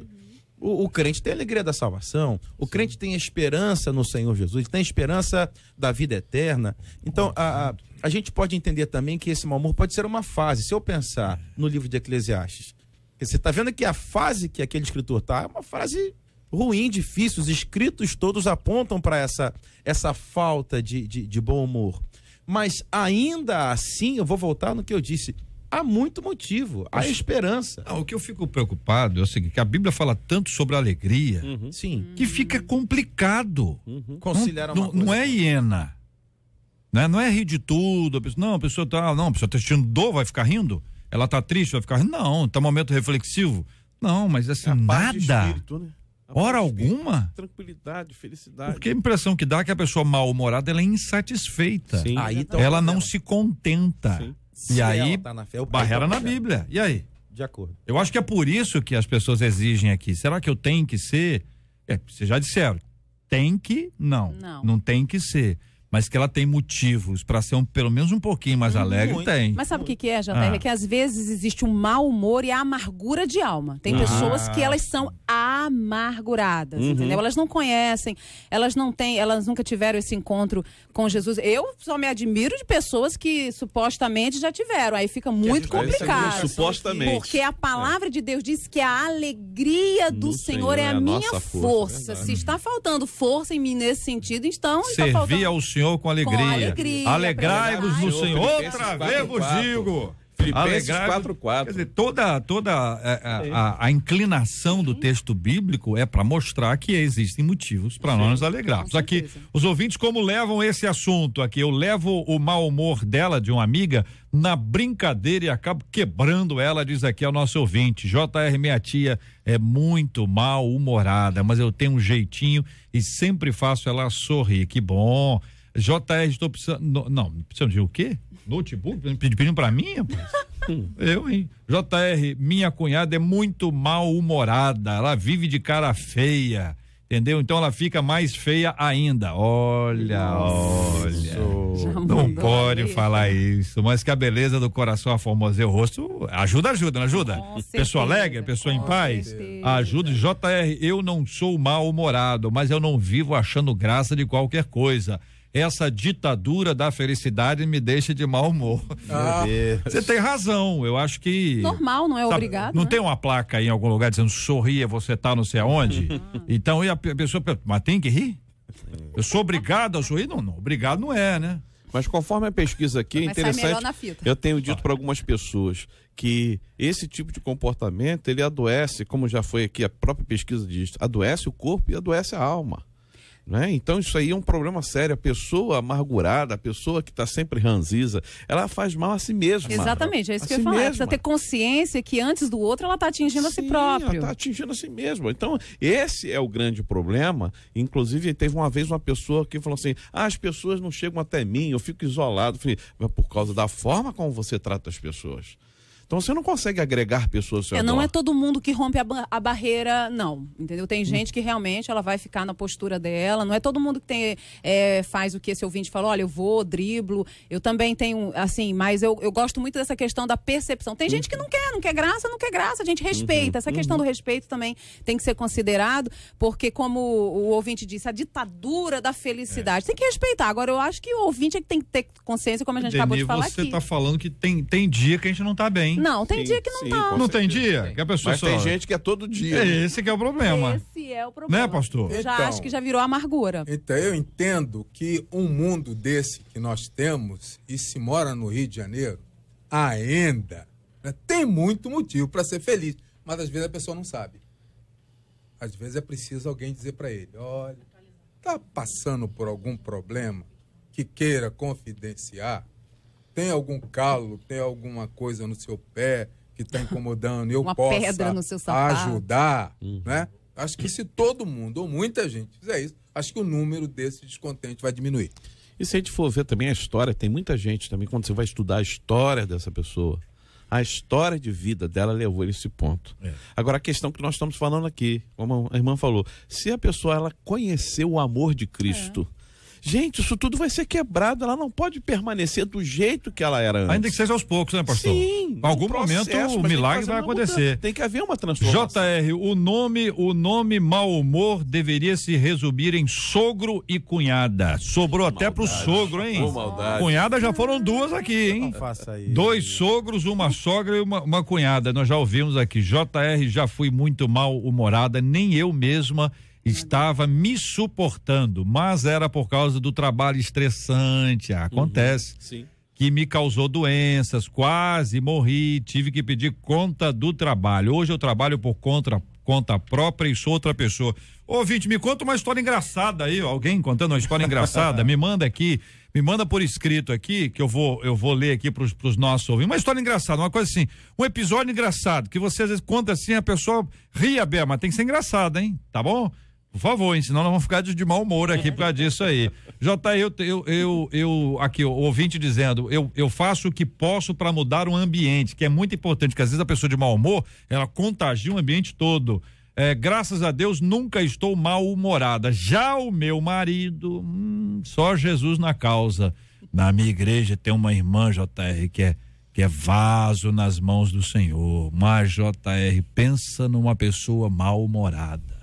Uhum. O, o crente tem a alegria da salvação, o Sim. crente tem esperança no Senhor Jesus, tem esperança da vida eterna. Então, a, a, a gente pode entender também que esse mau humor pode ser uma fase. Se eu pensar no livro de Eclesiastes, você está vendo que a fase que aquele escritor está é uma fase ruim, difícil. Os escritos todos apontam para essa, essa falta de, de, de bom humor. Mas, ainda assim, eu vou voltar no que eu disse. Há muito motivo, há esperança. Ah, o que eu fico preocupado é o seguinte, que a Bíblia fala tanto sobre alegria, uhum. Sim. que fica complicado. Uhum. Conciliar uma não, coisa. Não é hiena, né? Não é rir de tudo. A pessoa, não, a pessoa tá, não, a pessoa tá sentindo dor, vai ficar rindo? Ela tá triste, vai ficar rindo? Não, tá um momento reflexivo. Não, mas assim, é nada. Espírito, né? Hora alguma? Tranquilidade, felicidade. Porque a impressão que dá é que a pessoa mal-humorada, ela é insatisfeita. Sim, aí, então, ela não se contenta. Sim. Se e aí, tá na fé, barreira tá na Bíblia. E aí? De acordo. Eu acho que é por isso que as pessoas exigem aqui. Será que eu tenho que ser? É, vocês já disseram. Tem que? Não. Não, não tem que ser. Mas que ela tem motivos para ser um, pelo menos um pouquinho mais hum, alegre, muito. Tem. Mas sabe o que, que é, Jotaela? Ah. É que às vezes existe um mau humor e a amargura de alma. Tem ah. pessoas que elas são amarguradas, uhum. entendeu? Elas não conhecem, elas não têm, elas nunca tiveram esse encontro com Jesus. Eu só me admiro de pessoas que supostamente já tiveram. Aí fica muito complicado. É supostamente. Porque a palavra é. de Deus diz que a alegria do, do Senhor, Senhor é a, a minha força. força. É Se está faltando força em mim nesse sentido, então está faltando... ao Senhor com alegria, alegria alegrai-vos no Senhor, outra vez vos digo, Filipenses quatro quatro. Quer dizer, toda, toda a, a, a, a inclinação do texto bíblico é para mostrar que existem motivos para nós nos alegrarmos. Aqui, os ouvintes, como levam esse assunto aqui? Eu levo o mau humor dela, de uma amiga, na brincadeira e acabo quebrando ela, diz aqui ao nosso ouvinte. J R, minha tia, é muito mal-humorada, mas eu tenho um jeitinho e sempre faço ela sorrir. Que bom. J R, estou precisando... Não, não precisamos de o quê? Notebook? Pedindo pra mim, rapaz? Eu, hein? J R, minha cunhada é muito mal-humorada, ela vive de cara feia, entendeu? Então ela fica mais feia ainda. Olha, olha. Não pode falar isso, mas que a beleza do coração, a formosa e o rosto, ajuda, ajuda, não ajuda? Pessoa alegre, pessoa em paz, ajuda. J R, eu não sou mal-humorado, mas eu não vivo achando graça de qualquer coisa. Essa ditadura da felicidade me deixa de mau humor. Ah. Você tem razão, eu acho que... Normal, não é obrigado. Sabe, não né? tem uma placa aí em algum lugar dizendo sorria, você tá não sei aonde? Uhum. Então, e a pessoa pergunta, mas tem que rir? Eu sou obrigado a sorrir? Não, não, obrigado não é, né? Mas conforme a pesquisa aqui, é interessante, eu tenho dito para algumas pessoas que esse tipo de comportamento, ele adoece, como já foi aqui, a própria pesquisa diz, adoece o corpo e adoece a alma. Né? Então isso aí é um problema sério. A pessoa amargurada, a pessoa que está sempre ranziza, ela faz mal a si mesma. Exatamente, é isso a que si eu ia falar. Precisa ter consciência que antes do outro ela está atingindo Sim, a si própria. Ela está atingindo a si mesma. Então esse é o grande problema. Inclusive teve uma vez uma pessoa que falou assim, ah, as pessoas não chegam até mim, eu fico isolado. Eu falei, mas por causa da forma como você trata as pessoas. Então você não consegue agregar pessoas. É, não é todo mundo que rompe a, ba a barreira, não, entendeu? Tem gente que realmente ela vai ficar na postura dela, não é todo mundo que tem, é, faz o que esse ouvinte falou, olha, eu vou, driblo, eu também tenho, assim, mas eu, eu gosto muito dessa questão da percepção. Tem gente que não quer, não quer graça, não quer graça, a gente respeita. Essa questão do respeito também tem que ser considerado, porque como o ouvinte disse, a ditadura da felicidade, é. tem que respeitar. Agora, eu acho que o ouvinte é que tem que ter consciência, como a gente Denis, acabou de falar você aqui. Você tá falando que tem, tem dia que a gente não tá bem. Não, tem sim, dia que não sim, tá. Não tem dia? Tem. Que a pessoa Mas só... tem gente que é todo dia. Esse que é o problema. Esse é o problema. Né, pastor? Eu já então, acho que já virou amargura. Então, eu entendo que um mundo desse que nós temos, e se mora no Rio de Janeiro, ainda, né, tem muito motivo para ser feliz. Mas, às vezes, a pessoa não sabe. Às vezes, é preciso alguém dizer para ele, olha, tá passando por algum problema que queira confidenciar? Tem algum calo, tem alguma coisa no seu pé que está incomodando, eu posso ajudar, hum. né? Acho que se todo mundo ou muita gente fizer isso, acho que o número desse descontente vai diminuir. E se a gente for ver também a história, tem muita gente também, quando você vai estudar a história dessa pessoa, a história de vida dela levou a esse ponto. É. Agora, a questão que nós estamos falando aqui, como a irmã falou, se a pessoa ela conheceu o amor de Cristo... É. Gente, isso tudo vai ser quebrado, ela não pode permanecer do jeito que ela era antes. Ainda que seja aos poucos, né, pastor? Sim. Em algum momento o milagre vai acontecer. Tem que haver uma transformação. J R, o nome, o nome mau humor deveria se resumir em sogro e cunhada. Sobrou até pro sogro, hein? Cunhada já foram duas aqui, hein? Não faça isso. Dois sogros, uma sogra e uma, uma cunhada. Nós já ouvimos aqui, J R, já fui muito mal humorada, nem eu mesma estava me suportando, mas era por causa do trabalho estressante, acontece, uhum, sim, que me causou doenças, quase morri, tive que pedir conta do trabalho. Hoje eu trabalho por conta, conta própria e sou outra pessoa. Ô, Vinte, me conta uma história engraçada aí, alguém contando uma história engraçada, me manda aqui, me manda por escrito aqui, que eu vou, eu vou ler aqui pros, pros nossos ouvintes. Uma história engraçada, uma coisa assim, um episódio engraçado, que você às vezes conta assim, a pessoa ria bem, mas tem que ser engraçada, hein? Tá bom? Por favor, hein? Senão nós vamos ficar de, de mau humor aqui por causa disso aí. J, eu, eu, eu, eu aqui, o ouvinte dizendo, eu, eu faço o que posso para mudar o ambiente, que é muito importante, porque às vezes a pessoa de mau humor, ela contagia o ambiente todo. É, graças a Deus, nunca estou mal-humorada. Já o meu marido, hum, só Jesus na causa. Na minha igreja tem uma irmã, J R, que é, que é vaso nas mãos do Senhor. Mas, J R, pensa numa pessoa mal-humorada.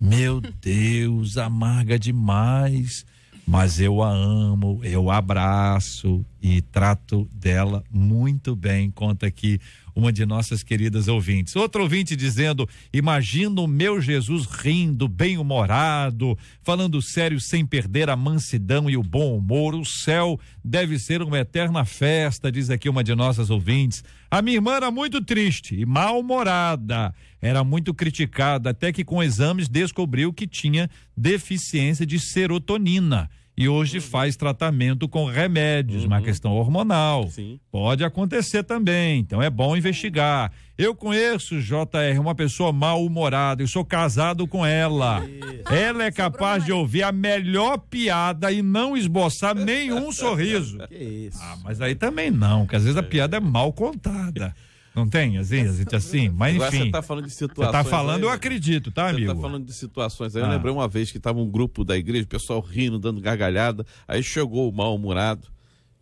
Meu Deus, amarga demais. Mas eu a amo, eu abraço e trato dela muito bem. Conta aqui uma de nossas queridas ouvintes. Outro ouvinte dizendo, imagina o meu Jesus rindo, bem-humorado, falando sério sem perder a mansidão e o bom humor. O céu deve ser uma eterna festa, diz aqui uma de nossas ouvintes. A minha irmã era muito triste e mal-humorada, era muito criticada, até que com exames descobriu que tinha deficiência de serotonina. E hoje uhum. faz tratamento com remédios, uhum. uma questão hormonal. Sim. Pode acontecer também, então é bom investigar. Eu conheço, J R, uma pessoa mal-humorada, eu sou casado com ela. Isso. Ela é capaz de ouvir a melhor piada e não esboçar nenhum sorriso. Que isso? Ah, mas aí também não, porque às vezes a piada é mal contada. Não tem, assim, assim, mas enfim. Agora você tá falando de situações. Você tá falando, aí, eu acredito, tá, amigo? Você tá falando de situações. Aí ah. eu lembrei uma vez que tava um grupo da igreja, o pessoal rindo, dando gargalhada, aí chegou o mal-humorado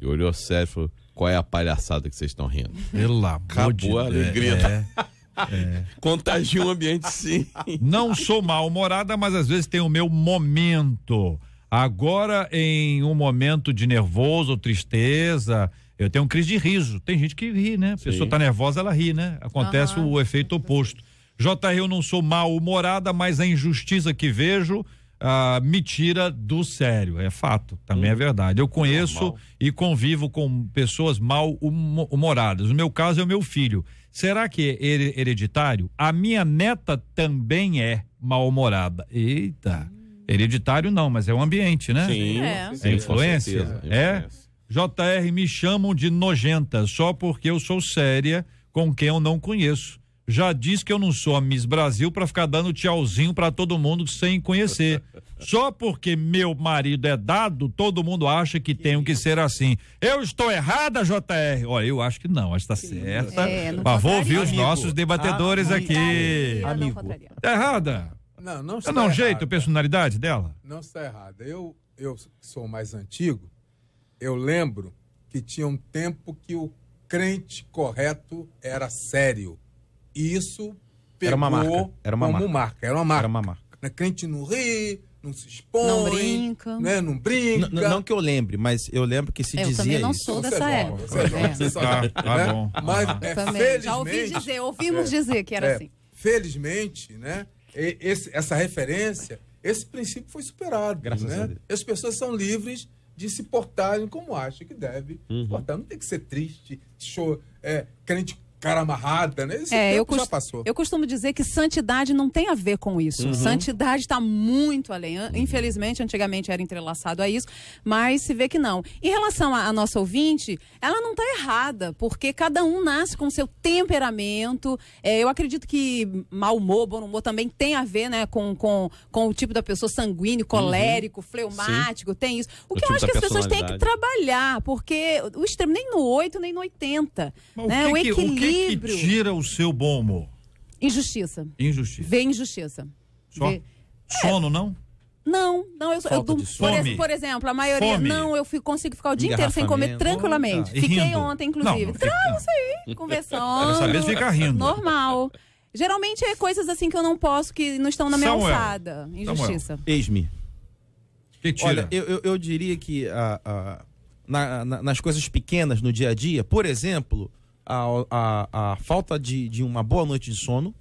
e olhou sério e falou, qual é a palhaçada que vocês estão rindo? Pelo amor de Deus. Acabou a alegria. É, é. Contagia o ambiente, sim. Não sou mal-humorada, mas às vezes tem o meu momento. Agora, em um momento de nervoso, tristeza... Eu tenho um crise de riso. Tem gente que ri, né? A pessoa está nervosa, ela ri, né? Acontece uhum. o efeito oposto. J R, eu não sou mal-humorada, mas a injustiça que vejo ah, me tira do sério. É fato, também hum. é verdade. Eu conheço Normal. e convivo com pessoas mal-humoradas. No meu caso, é o meu filho. Será que é hereditário? A minha neta também é mal-humorada. Eita! Hereditário não, mas é o ambiente, né? Sim. É, é influência. Com certeza. É. J R, me chamam de nojenta só porque eu sou séria com quem eu não conheço. Já disse que eu não sou a Miss Brasil pra ficar dando tchauzinho pra todo mundo sem conhecer. Só porque meu marido é dado, todo mundo acha que, que tenho que ser assim. Eu estou errada, J R? Olha, eu acho que não, acho que tá certa. É, não Mas vou ouvir os nossos debatedores ah, aqui. Amigo. Tá errada? Não, não está errada. Não, jeito, personalidade dela? Não está errada. Eu, eu sou mais antigo. Eu lembro que tinha um tempo que o crente correto era sério. E isso pegou era uma marca. Era uma como marca. marca. Era uma marca. Era uma marca. O crente não ri, não se expõe. Não brinca. Né? Não brinca. Não, não que eu lembre, mas eu lembro que se eu dizia isso. Eu também não sou isso. dessa época. Mas já ouvi dizer, ouvimos dizer que era é, assim. Felizmente, né? Esse, essa referência, esse princípio foi superado. Graças né? a Deus. As pessoas são livres de se portarem como acha que deve uhum. se portar. Não tem que ser triste, show, é, crente cara amarrada, né? Esse é, tempo eu cost... já passou. Eu costumo dizer que santidade não tem a ver com isso. Uhum. Santidade está muito além. Uhum. Infelizmente, antigamente era entrelaçado a isso, mas se vê que não. Em relação à nossa ouvinte, ela não está errada, porque cada um nasce com o seu temperamento. É, eu acredito que mau humor, bom humor também tem a ver, né, com, com, com o tipo da pessoa, sanguíneo, colérico, uhum, fleumático, sim, tem isso. O, o que tipo eu acho que as pessoas têm que trabalhar, porque o extremo nem no oito, nem no oitenta. Mas né? O, que o equilíbrio... Que, o que que tira o seu bom humor? Injustiça. Injustiça. Vê injustiça. Só? Vê... Sono, é. não? Não, não, eu, eu durmo, por, ex, por exemplo, a maioria, fome. não, eu fico, consigo ficar o dia inteiro sem comer tranquilamente. Tá. Fiquei rindo. ontem, inclusive. Não, não fica... ah, isso aí, conversando. Dessa vez fica rindo. Normal. Geralmente é coisas assim que eu não posso, que não estão na minha Samuel. alçada. Injustiça. Eis-me. Que tira? Olha, eu, eu, eu diria que a, a, na, na, nas coisas pequenas no dia a dia, por exemplo... A, a, a falta de, de uma boa noite de sono,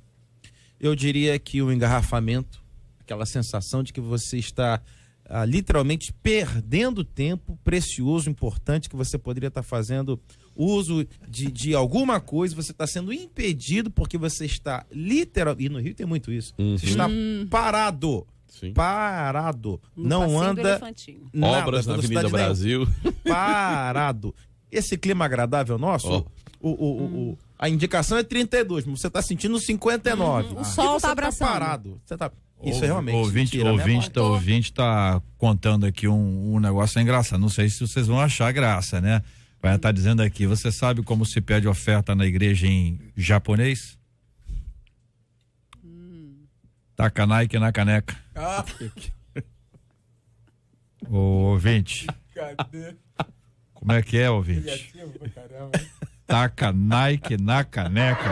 eu diria que o engarrafamento, aquela sensação de que você está ah, literalmente perdendo tempo precioso, importante, que você poderia estar fazendo uso de, de alguma coisa, você está sendo impedido porque você está literal, e no Rio tem muito isso, uhum, você está parado. Sim. Parado. No não anda nada, obras na Avenida Brasil. Parado. Esse clima agradável nosso... Oh. O, o, hum. o, a indicação é trinta e dois, mas você está sentindo cinquenta e nove. Hum, o sol está abraçando. Tá parado. Você tá... Isso é realmente... O ouvinte está ouvinte, tá, ouvinte tá contando aqui um, um negócio engraçado. Não sei se vocês vão achar graça, né? Vai estar tá dizendo aqui, você sabe como se pede oferta na igreja em japonês? Hum. Takanaike na caneca. Ah. Ô, ouvinte. Cadê? Como é que é, ouvinte? Caramba, taca Nike na caneca.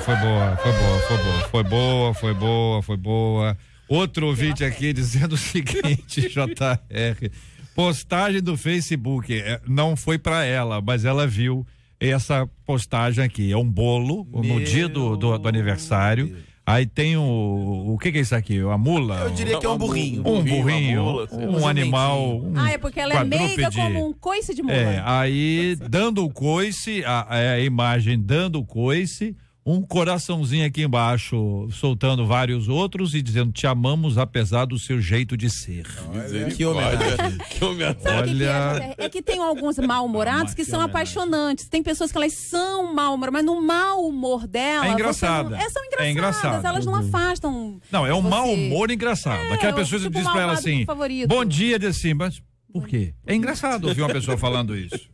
Foi boa, foi boa, foi boa, foi boa, foi boa, foi boa, foi boa. Outro ouvinte aqui dizendo o seguinte, J R, postagem do Facebook, não foi pra ela, mas ela viu essa postagem aqui, é um bolo Meu... no dia do, do, do aniversário. Aí tem o... O que que é isso aqui? A mula? Eu diria que é um burrinho. Um burrinho, burrinho mula, um animal... Um ah, é porque ela é meiga como um coice de mula. É, aí dando o coice, a, a imagem dando o coice, um coraçãozinho aqui embaixo, soltando vários outros e dizendo, te amamos apesar do seu jeito de ser. Olha, que homenagem. Que homenagem. Sabe o que, que é? É que tem alguns mal-humorados que, que são homenagem. apaixonantes. Tem pessoas que elas são mal-humoradas, mas no mau humor dela... É engraçada. Não... É, são engraçadas, é engraçado. Elas não afastam... Não, é um você... mau humor engraçado. É, aquela pessoa que tipo diz pra ela assim, bom dia, diz assim, mas por quê? É engraçado ouvir uma pessoa falando isso.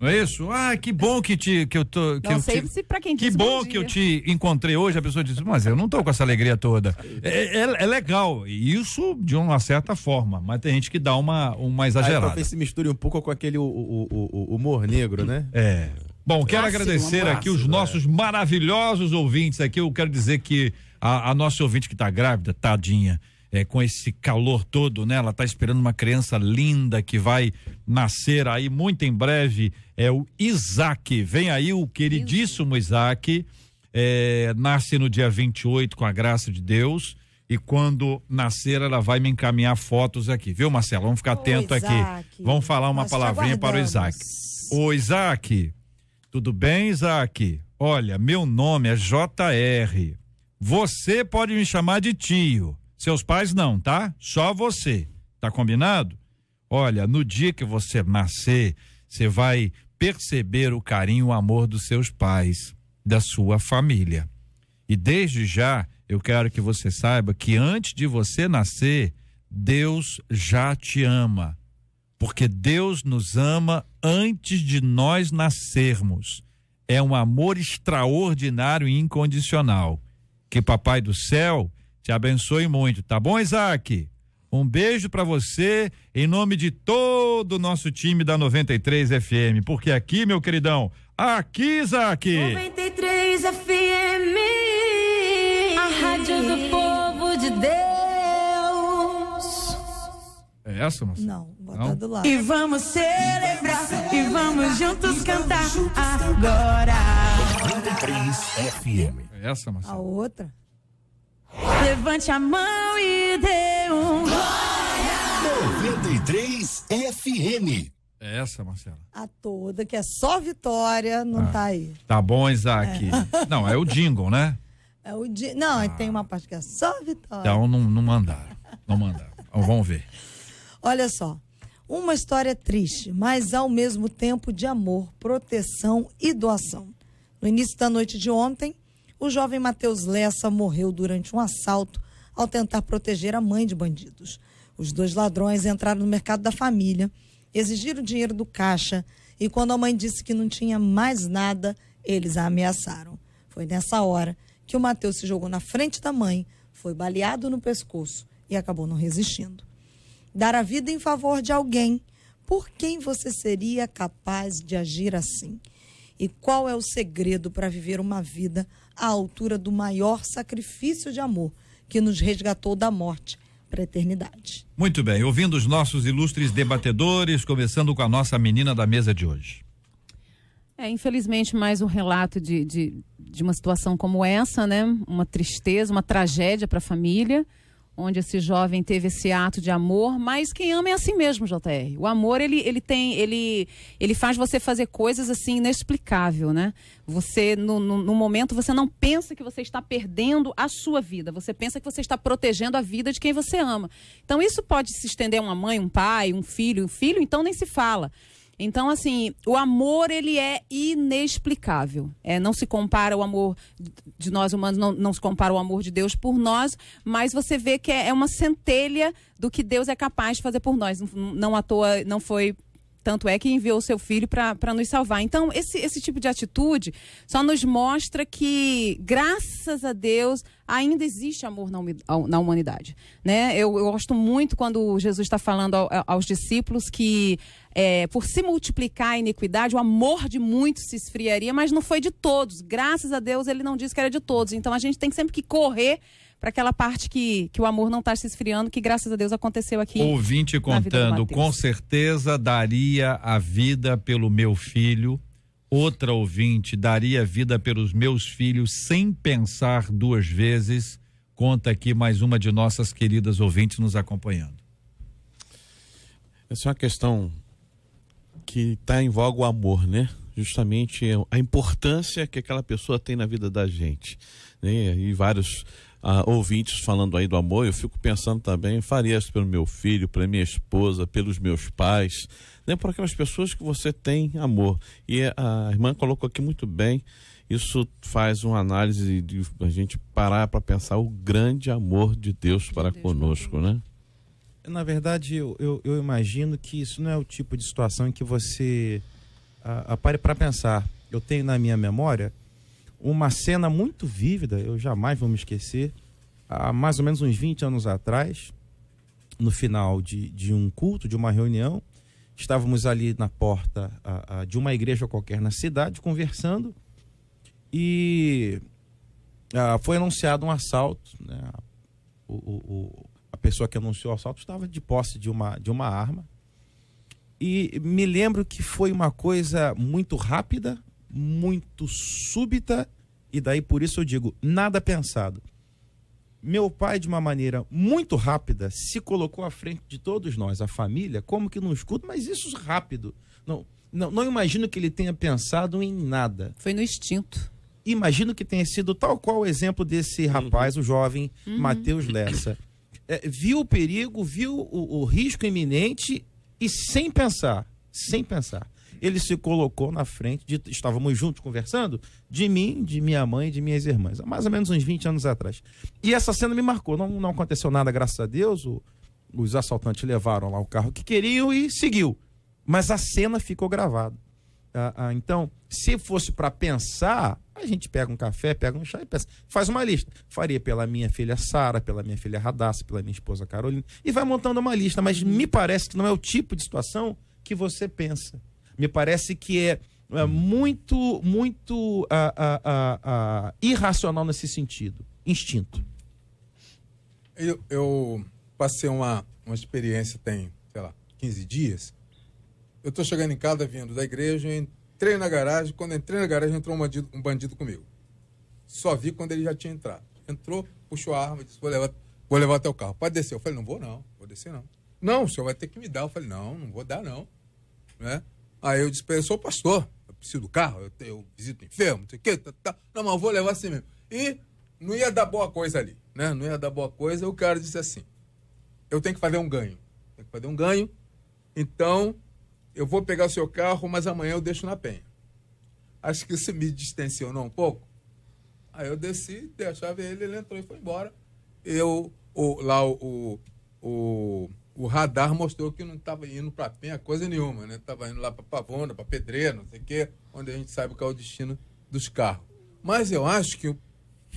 Não é isso? Ah, que bom que te que eu tô que não, eu sei te, pra quem que bom, bom que eu te encontrei hoje. A pessoa diz, mas eu não tô com essa alegria toda. É, é, é legal, isso de uma certa forma, mas tem gente que dá uma, uma exagerada. Aí, talvez se misture um pouco com aquele o, o, o, o humor negro, né? É. Bom, quero Lácio, agradecer um abraço, aqui os nossos é. maravilhosos ouvintes aqui. Eu quero dizer que a, a nossa ouvinte que tá grávida, tadinha, é, com esse calor todo, né? Ela está esperando uma criança linda que vai nascer aí muito em breve, é o Isaac. Vem aí o queridíssimo Isaac, é, nasce no dia vinte e oito com a graça de Deus e quando nascer ela vai me encaminhar fotos aqui, viu, Marcela? Vamos ficar atento aqui, vamos falar uma palavrinha para o Isaac. Ô Isaac, tudo bem, Isaac? Olha, meu nome é J R, você pode me chamar de tio. Seus pais não, tá? Só você. Tá combinado? Olha, no dia que você nascer, você vai perceber o carinho e o amor dos seus pais, da sua família. E desde já, eu quero que você saiba que antes de você nascer, Deus já te ama. Porque Deus nos ama antes de nós nascermos. É um amor extraordinário e incondicional. Que Papai do Céu te abençoe muito, tá bom, Isaac? Um beijo pra você, em nome de todo o nosso time da noventa e três F M, porque aqui, meu queridão, aqui, Isaac! noventa e três F M, a rádio do povo de Deus. É essa, moça? Não, botar do lado. E vamos celebrar, e vamos juntos cantar agora. noventa e três F M. É essa, moça? A outra. Levante a mão e dê um glória! noventa e três F M. É essa, Marcela? A toda, que é só vitória, não ah, tá aí. Tá bom, Isaac. É. Não, é o jingle, né? É o di... Não, ah. tem uma parte que é só vitória. Então, não, não mandaram, não mandaram. Vamos ver. Olha só, uma história triste, mas ao mesmo tempo de amor, proteção e doação. No início da noite de ontem, o jovem Matheus Lessa morreu durante um assalto ao tentar proteger a mãe de bandidos. Os dois ladrões entraram no mercado da família, exigiram o dinheiro do caixa e quando a mãe disse que não tinha mais nada, eles a ameaçaram. Foi nessa hora que o Mateus se jogou na frente da mãe, foi baleado no pescoço e acabou não resistindo. Dar a vida em favor de alguém, por quem você seria capaz de agir assim? E qual é o segredo para viver uma vida à altura do maior sacrifício de amor que nos resgatou da morte para a eternidade? Muito bem, ouvindo os nossos ilustres debatedores, começando com a nossa menina da mesa de hoje. É, infelizmente, mais um relato de, de, de uma situação como essa, né? Uma tristeza, uma tragédia para a família, onde esse jovem teve esse ato de amor, mas quem ama é assim mesmo, J R. O amor, ele, ele tem, ele, ele faz você fazer coisas assim inexplicável, né? Você, no, no, no momento, você não pensa que você está perdendo a sua vida, você pensa que você está protegendo a vida de quem você ama. Então, isso pode se estender a uma mãe, um pai, um filho, um filho, então nem se fala. Então, assim, o amor, ele é inexplicável. É, não se compara o amor de nós humanos, não, não se compara o amor de Deus por nós, mas você vê que é, é uma centelha do que Deus é capaz de fazer por nós. Não, não à toa, não foi... Tanto é que enviou o seu filho para nos salvar. Então, esse, esse tipo de atitude só nos mostra que, graças a Deus, ainda existe amor na humanidade. Né? Eu, eu gosto muito quando Jesus está falando ao, aos discípulos que, é, por se multiplicar a iniquidade, o amor de muitos se esfriaria, mas não foi de todos. Graças a Deus, ele não disse que era de todos. Então, a gente tem sempre que correr para aquela parte que, que o amor não está se esfriando, que graças a Deus aconteceu aqui. Ouvinte contando, com certeza daria a vida pelo meu filho. Outra ouvinte, daria a vida pelos meus filhos sem pensar duas vezes. Conta aqui mais uma de nossas queridas ouvintes nos acompanhando. Essa é uma questão que está em voga o amor, né? Justamente a importância que aquela pessoa tem na vida da gente, né? E vários... Uh, ouvintes falando aí do amor, eu fico pensando também, faria isso pelo meu filho, pela minha esposa, pelos meus pais, né? Por aquelas pessoas que você tem amor. E a irmã colocou aqui muito bem, isso faz uma análise de a gente parar para pensar o grande amor de Deus para conosco, né? Na verdade, eu, eu, eu imagino que isso não é o tipo de situação em que você uh, pare para pensar. Eu tenho na minha memória uma cena muito vívida, eu jamais vou me esquecer, há mais ou menos uns vinte anos atrás, no final de, de um culto, de uma reunião, estávamos ali na porta a, a, de uma igreja qualquer na cidade, conversando, e a, foi anunciado um assalto, né? o, o, a pessoa que anunciou o assalto estava de posse de uma, de uma arma, e me lembro que foi uma coisa muito rápida, muito súbita, e daí por isso eu digo, nada pensado. Meu pai, de uma maneira muito rápida, se colocou à frente de todos nós, a família, como que não escuto, mas isso rápido. Não, não, não imagino que ele tenha pensado em nada. Foi no instinto. Imagino que tenha sido tal qual o exemplo desse rapaz, uhum. o jovem uhum. Matheus Lessa. É, viu o perigo, viu o, o risco iminente e sem pensar, sem pensar. Ele se colocou na frente, de, estávamos juntos conversando, de mim, de minha mãe e de minhas irmãs, há mais ou menos uns vinte anos atrás. E essa cena me marcou, não, não aconteceu nada, graças a Deus, o, os assaltantes levaram lá o carro que queriam e seguiu. Mas a cena ficou gravada. Ah, ah, então, se fosse para pensar, a gente pega um café, pega um chá e pensa, faz uma lista. Faria pela minha filha Sara, pela minha filha Radassa, pela minha esposa Carolina, e vai montando uma lista, mas me parece que não é o tipo de situação que você pensa. Me parece que é, é muito, muito ah, ah, ah, ah, irracional nesse sentido. Instinto. Eu, eu passei uma, uma experiência tem, sei lá, quinze dias. Eu estou chegando em casa, vindo da igreja, entrei na garagem. Quando entrei na garagem, entrou um bandido, um bandido comigo. Só vi quando ele já tinha entrado. Entrou, puxou a arma, disse, vou levar, vou levar até o carro. Pode descer. Eu falei, não vou não, vou descer não. Não, o senhor vai ter que me dar. Eu falei, não, não vou dar, não. Né? Aí eu disse, eu sou pastor, eu preciso do carro, eu, eu visito o enfermo, não sei o quê, tá, tá. Não, mas eu vou levar assim mesmo. E não ia dar boa coisa ali, né? Não ia dar boa coisa. O cara disse assim, eu tenho que fazer um ganho, tenho que fazer um ganho, então eu vou pegar o seu carro, mas amanhã eu deixo na penha. Acho que isso me distensionou um pouco. Aí eu desci, dei a chave a ele, ele entrou e foi embora. Eu, o, lá o, o, o radar mostrou que não estava indo para a penha coisa nenhuma, né? Estava indo lá para Pavona, para Pedreira, não sei o quê, onde a gente sabe qual é o destino dos carros. Mas eu acho que,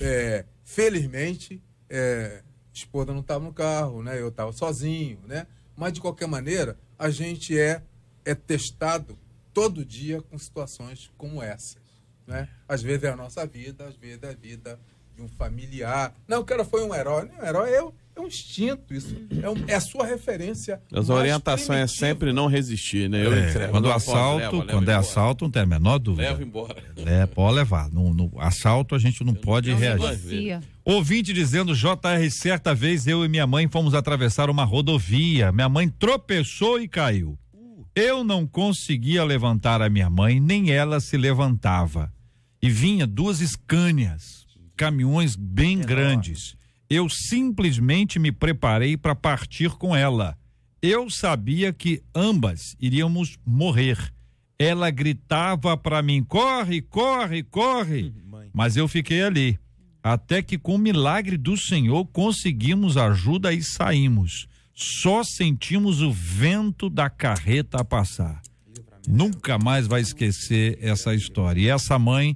é, felizmente, é, a esposa não estava no carro, né? Eu estava sozinho, né? Mas, de qualquer maneira, a gente é, é testado todo dia com situações como essa. Né? Às vezes é a nossa vida, às vezes é a vida de um familiar. Não, o cara foi um herói. Não, um herói é, é um instinto, isso é, um, é a sua referência. Mas a orientação é sempre não resistir, né? Eu é, entrego, quando assalto, leva, leva quando é assalto, não tem a menor dúvida. Leva embora. É, pode levar. No, no assalto a gente não eu pode não reagir. Ouvinte dizendo, J R, certa vez eu e minha mãe fomos atravessar uma rodovia. Minha mãe tropeçou e caiu. Eu não conseguia levantar a minha mãe, nem ela se levantava. E vinha duas Scanias, caminhões bem grandes. Eu simplesmente me preparei para partir com ela. Eu sabia que ambas iríamos morrer. Ela gritava para mim, corre, corre, corre. Mas eu fiquei ali. Até que, com o milagre do Senhor, conseguimos ajuda e saímos. Só sentimos o vento da carreta a passar. Nunca mais vai esquecer essa história. E essa mãe,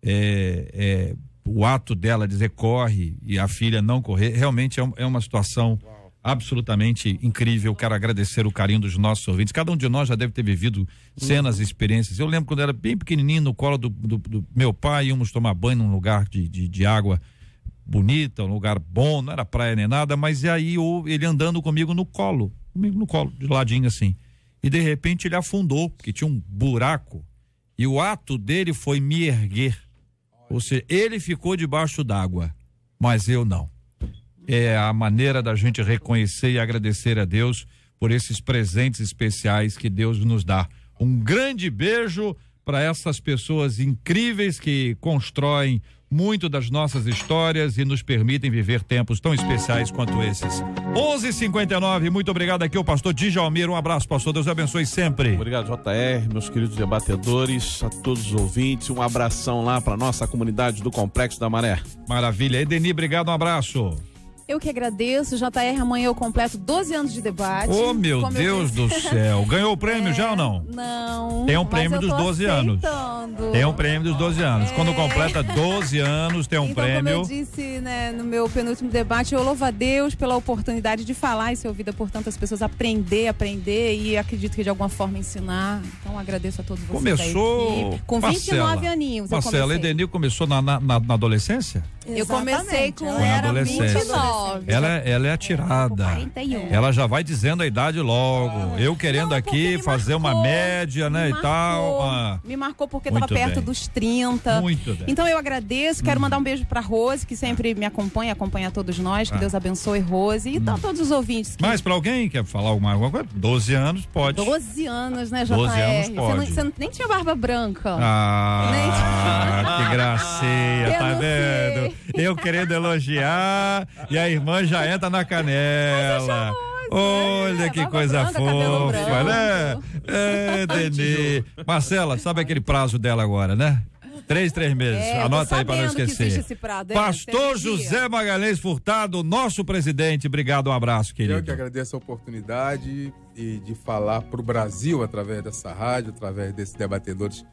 é, é, o ato dela dizer corre e a filha não correr, realmente é, um, é uma situação absolutamente incrível. Quero agradecer o carinho dos nossos ouvintes. Cada um de nós já deve ter vivido cenas e experiências. Eu lembro quando era bem pequenininho, no colo do, do, do meu pai, íamos tomar banho num lugar de, de, de água bonita, um lugar bom, não era praia nem nada, mas e aí eu, ele andando comigo no colo, comigo no colo, de ladinho assim, e de repente ele afundou, porque tinha um buraco, e o ato dele foi me erguer, ou seja, ele ficou debaixo d'água, mas eu não. É a maneira da gente reconhecer e agradecer a Deus por esses presentes especiais que Deus nos dá. Um grande beijo para essas pessoas incríveis que constroem muito das nossas histórias e nos permitem viver tempos tão especiais quanto esses. onze e cinquenta e nove, muito obrigado aqui, o pastor Dejalmir, um abraço, pastor, Deus abençoe sempre. Obrigado, J R, meus queridos debatedores, a todos os ouvintes, um abração lá para nossa comunidade do Complexo da Maré. Maravilha, Edeny, obrigado, um abraço. Eu que agradeço, J R, amanhã eu completo doze anos de debate. Oh, meu Deus do céu. Ganhou o prêmio é, já ou não? Não. Tem um prêmio dos doze anos. Tem um prêmio dos doze anos. É. Quando completa doze anos, tem um então, prêmio. Como eu disse, né, no meu penúltimo debate, eu louvo a Deus pela oportunidade de falar e ser ouvida por tantas pessoas, aprender, aprender e acredito que de alguma forma ensinar. Então agradeço a todos vocês. Começou com vinte e nove aninhos. Marcela, Edeny começou na, na, na, na adolescência? Exatamente. Eu comecei com era vinte e nove. Ela, ela é atirada. Ela já vai dizendo a idade logo. Eu querendo não, aqui fazer marcou, uma média, né? Marcou, e tal. Uma... Me marcou porque estava perto dos trinta. Muito bem. Então eu agradeço. Quero hum. mandar um beijo para Rose, que sempre me acompanha, acompanha todos nós. Que ah. Deus abençoe, Rose. E então, hum. todos os ouvintes. Que... Mas para alguém quer falar alguma coisa? doze anos pode. doze anos, né, J R? doze anos pode. Você, não, você nem tinha barba branca. Ah, nem... que gracinha, tá vendo? Eu querendo elogiar. E a irmã já entra na canela. Olha é, que coisa branca, fofa, né? É, Denis. Marcela, sabe aquele prazo dela agora, né? Três, três meses. É, anota aí para não esquecer. Prado, é, Pastor José Magalhães Furtado, nosso presidente. Obrigado, um abraço, querido. Eu que agradeço a oportunidade e de falar para o Brasil através dessa rádio, através desses debatedores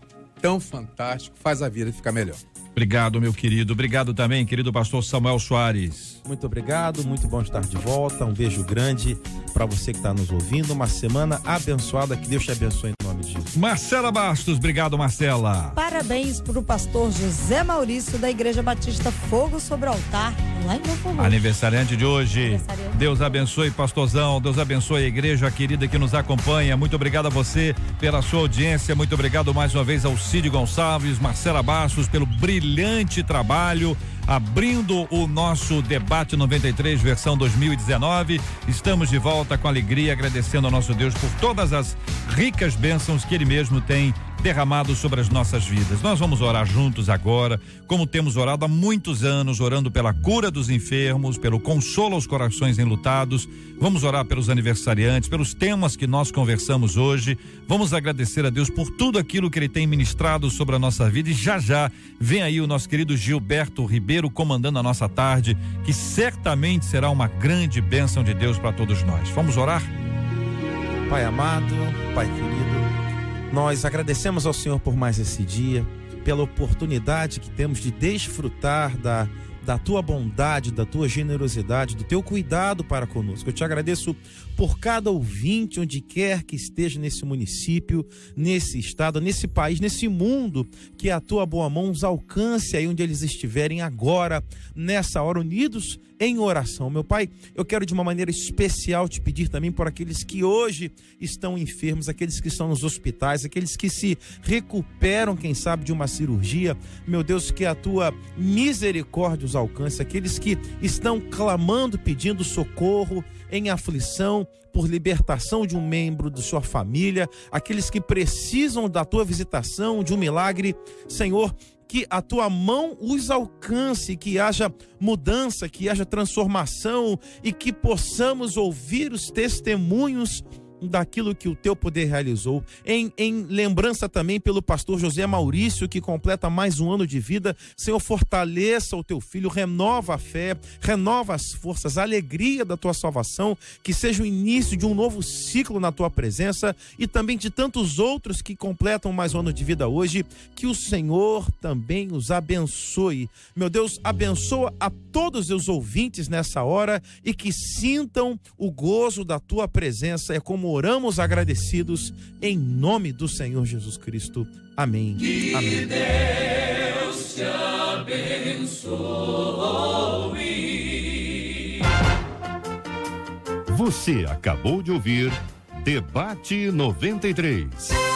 tão fantástico, faz a vida ficar melhor. Obrigado, meu querido. Obrigado também, querido pastor Samuel Soares. Muito obrigado, muito bom estar de volta. Um beijo grande para você que está nos ouvindo. Uma semana abençoada. Que Deus te abençoe em nome de Jesus. Marcela Bastos, obrigado, Marcela. Parabéns para o pastor José Maurício da Igreja Batista Fogo sobre o Altar, lá em Novo Hamburgo. Aniversariante de hoje. Aniversariante. Deus abençoe, pastorzão. Deus abençoe a igreja querida que nos acompanha. Muito obrigado a você pela sua audiência. Muito obrigado mais uma vez ao Cid Gonçalves, Marcela Bastos, pelo brilhante trabalho, abrindo o nosso debate noventa e três versão dois mil e dezenove. Estamos de volta com alegria, agradecendo ao nosso Deus por todas as ricas bênçãos que ele mesmo tem derramado sobre as nossas vidas. Nós vamos orar juntos agora, como temos orado há muitos anos, orando pela cura dos enfermos, pelo consolo aos corações enlutados. Vamos orar pelos aniversariantes, pelos temas que nós conversamos hoje. Vamos agradecer a Deus por tudo aquilo que ele tem ministrado sobre a nossa vida, e já já vem aí o nosso querido Gilberto Ribeiro comandando a nossa tarde, que certamente será uma grande bênção de Deus para todos nós. Vamos orar? Pai amado, Pai querido, nós agradecemos ao Senhor por mais esse dia, pela oportunidade que temos de desfrutar da, da tua bondade, da tua generosidade, do teu cuidado para conosco. Eu te agradeço por cada ouvinte, onde quer que esteja, nesse município, nesse estado, nesse país, nesse mundo, que a tua boa mão os alcance aí onde eles estiverem agora, nessa hora, unidos em oração. Meu Pai, eu quero de uma maneira especial te pedir também por aqueles que hoje estão enfermos, aqueles que estão nos hospitais, aqueles que se recuperam, quem sabe, de uma cirurgia. Meu Deus, que a tua misericórdia os alcance, aqueles que estão clamando, pedindo socorro, em aflição, por libertação de um membro de sua família, aqueles que precisam da tua visitação, de um milagre. Senhor, que a tua mão os alcance, que haja mudança, que haja transformação, e que possamos ouvir os testemunhos daquilo que o teu poder realizou. Em, em lembrança também pelo pastor José Maurício, que completa mais um ano de vida. Senhor, fortaleça o teu filho, renova a fé, renova as forças, a alegria da tua salvação, que seja o início de um novo ciclo na tua presença, e também de tantos outros que completam mais um ano de vida hoje, que o Senhor também os abençoe. Meu Deus, abençoa a todos os ouvintes nessa hora, e que sintam o gozo da tua presença. É como oramos agradecidos, em nome do Senhor Jesus Cristo. Amém. Que Amém. Deus te abençoe. Você acabou de ouvir Debate noventa e três.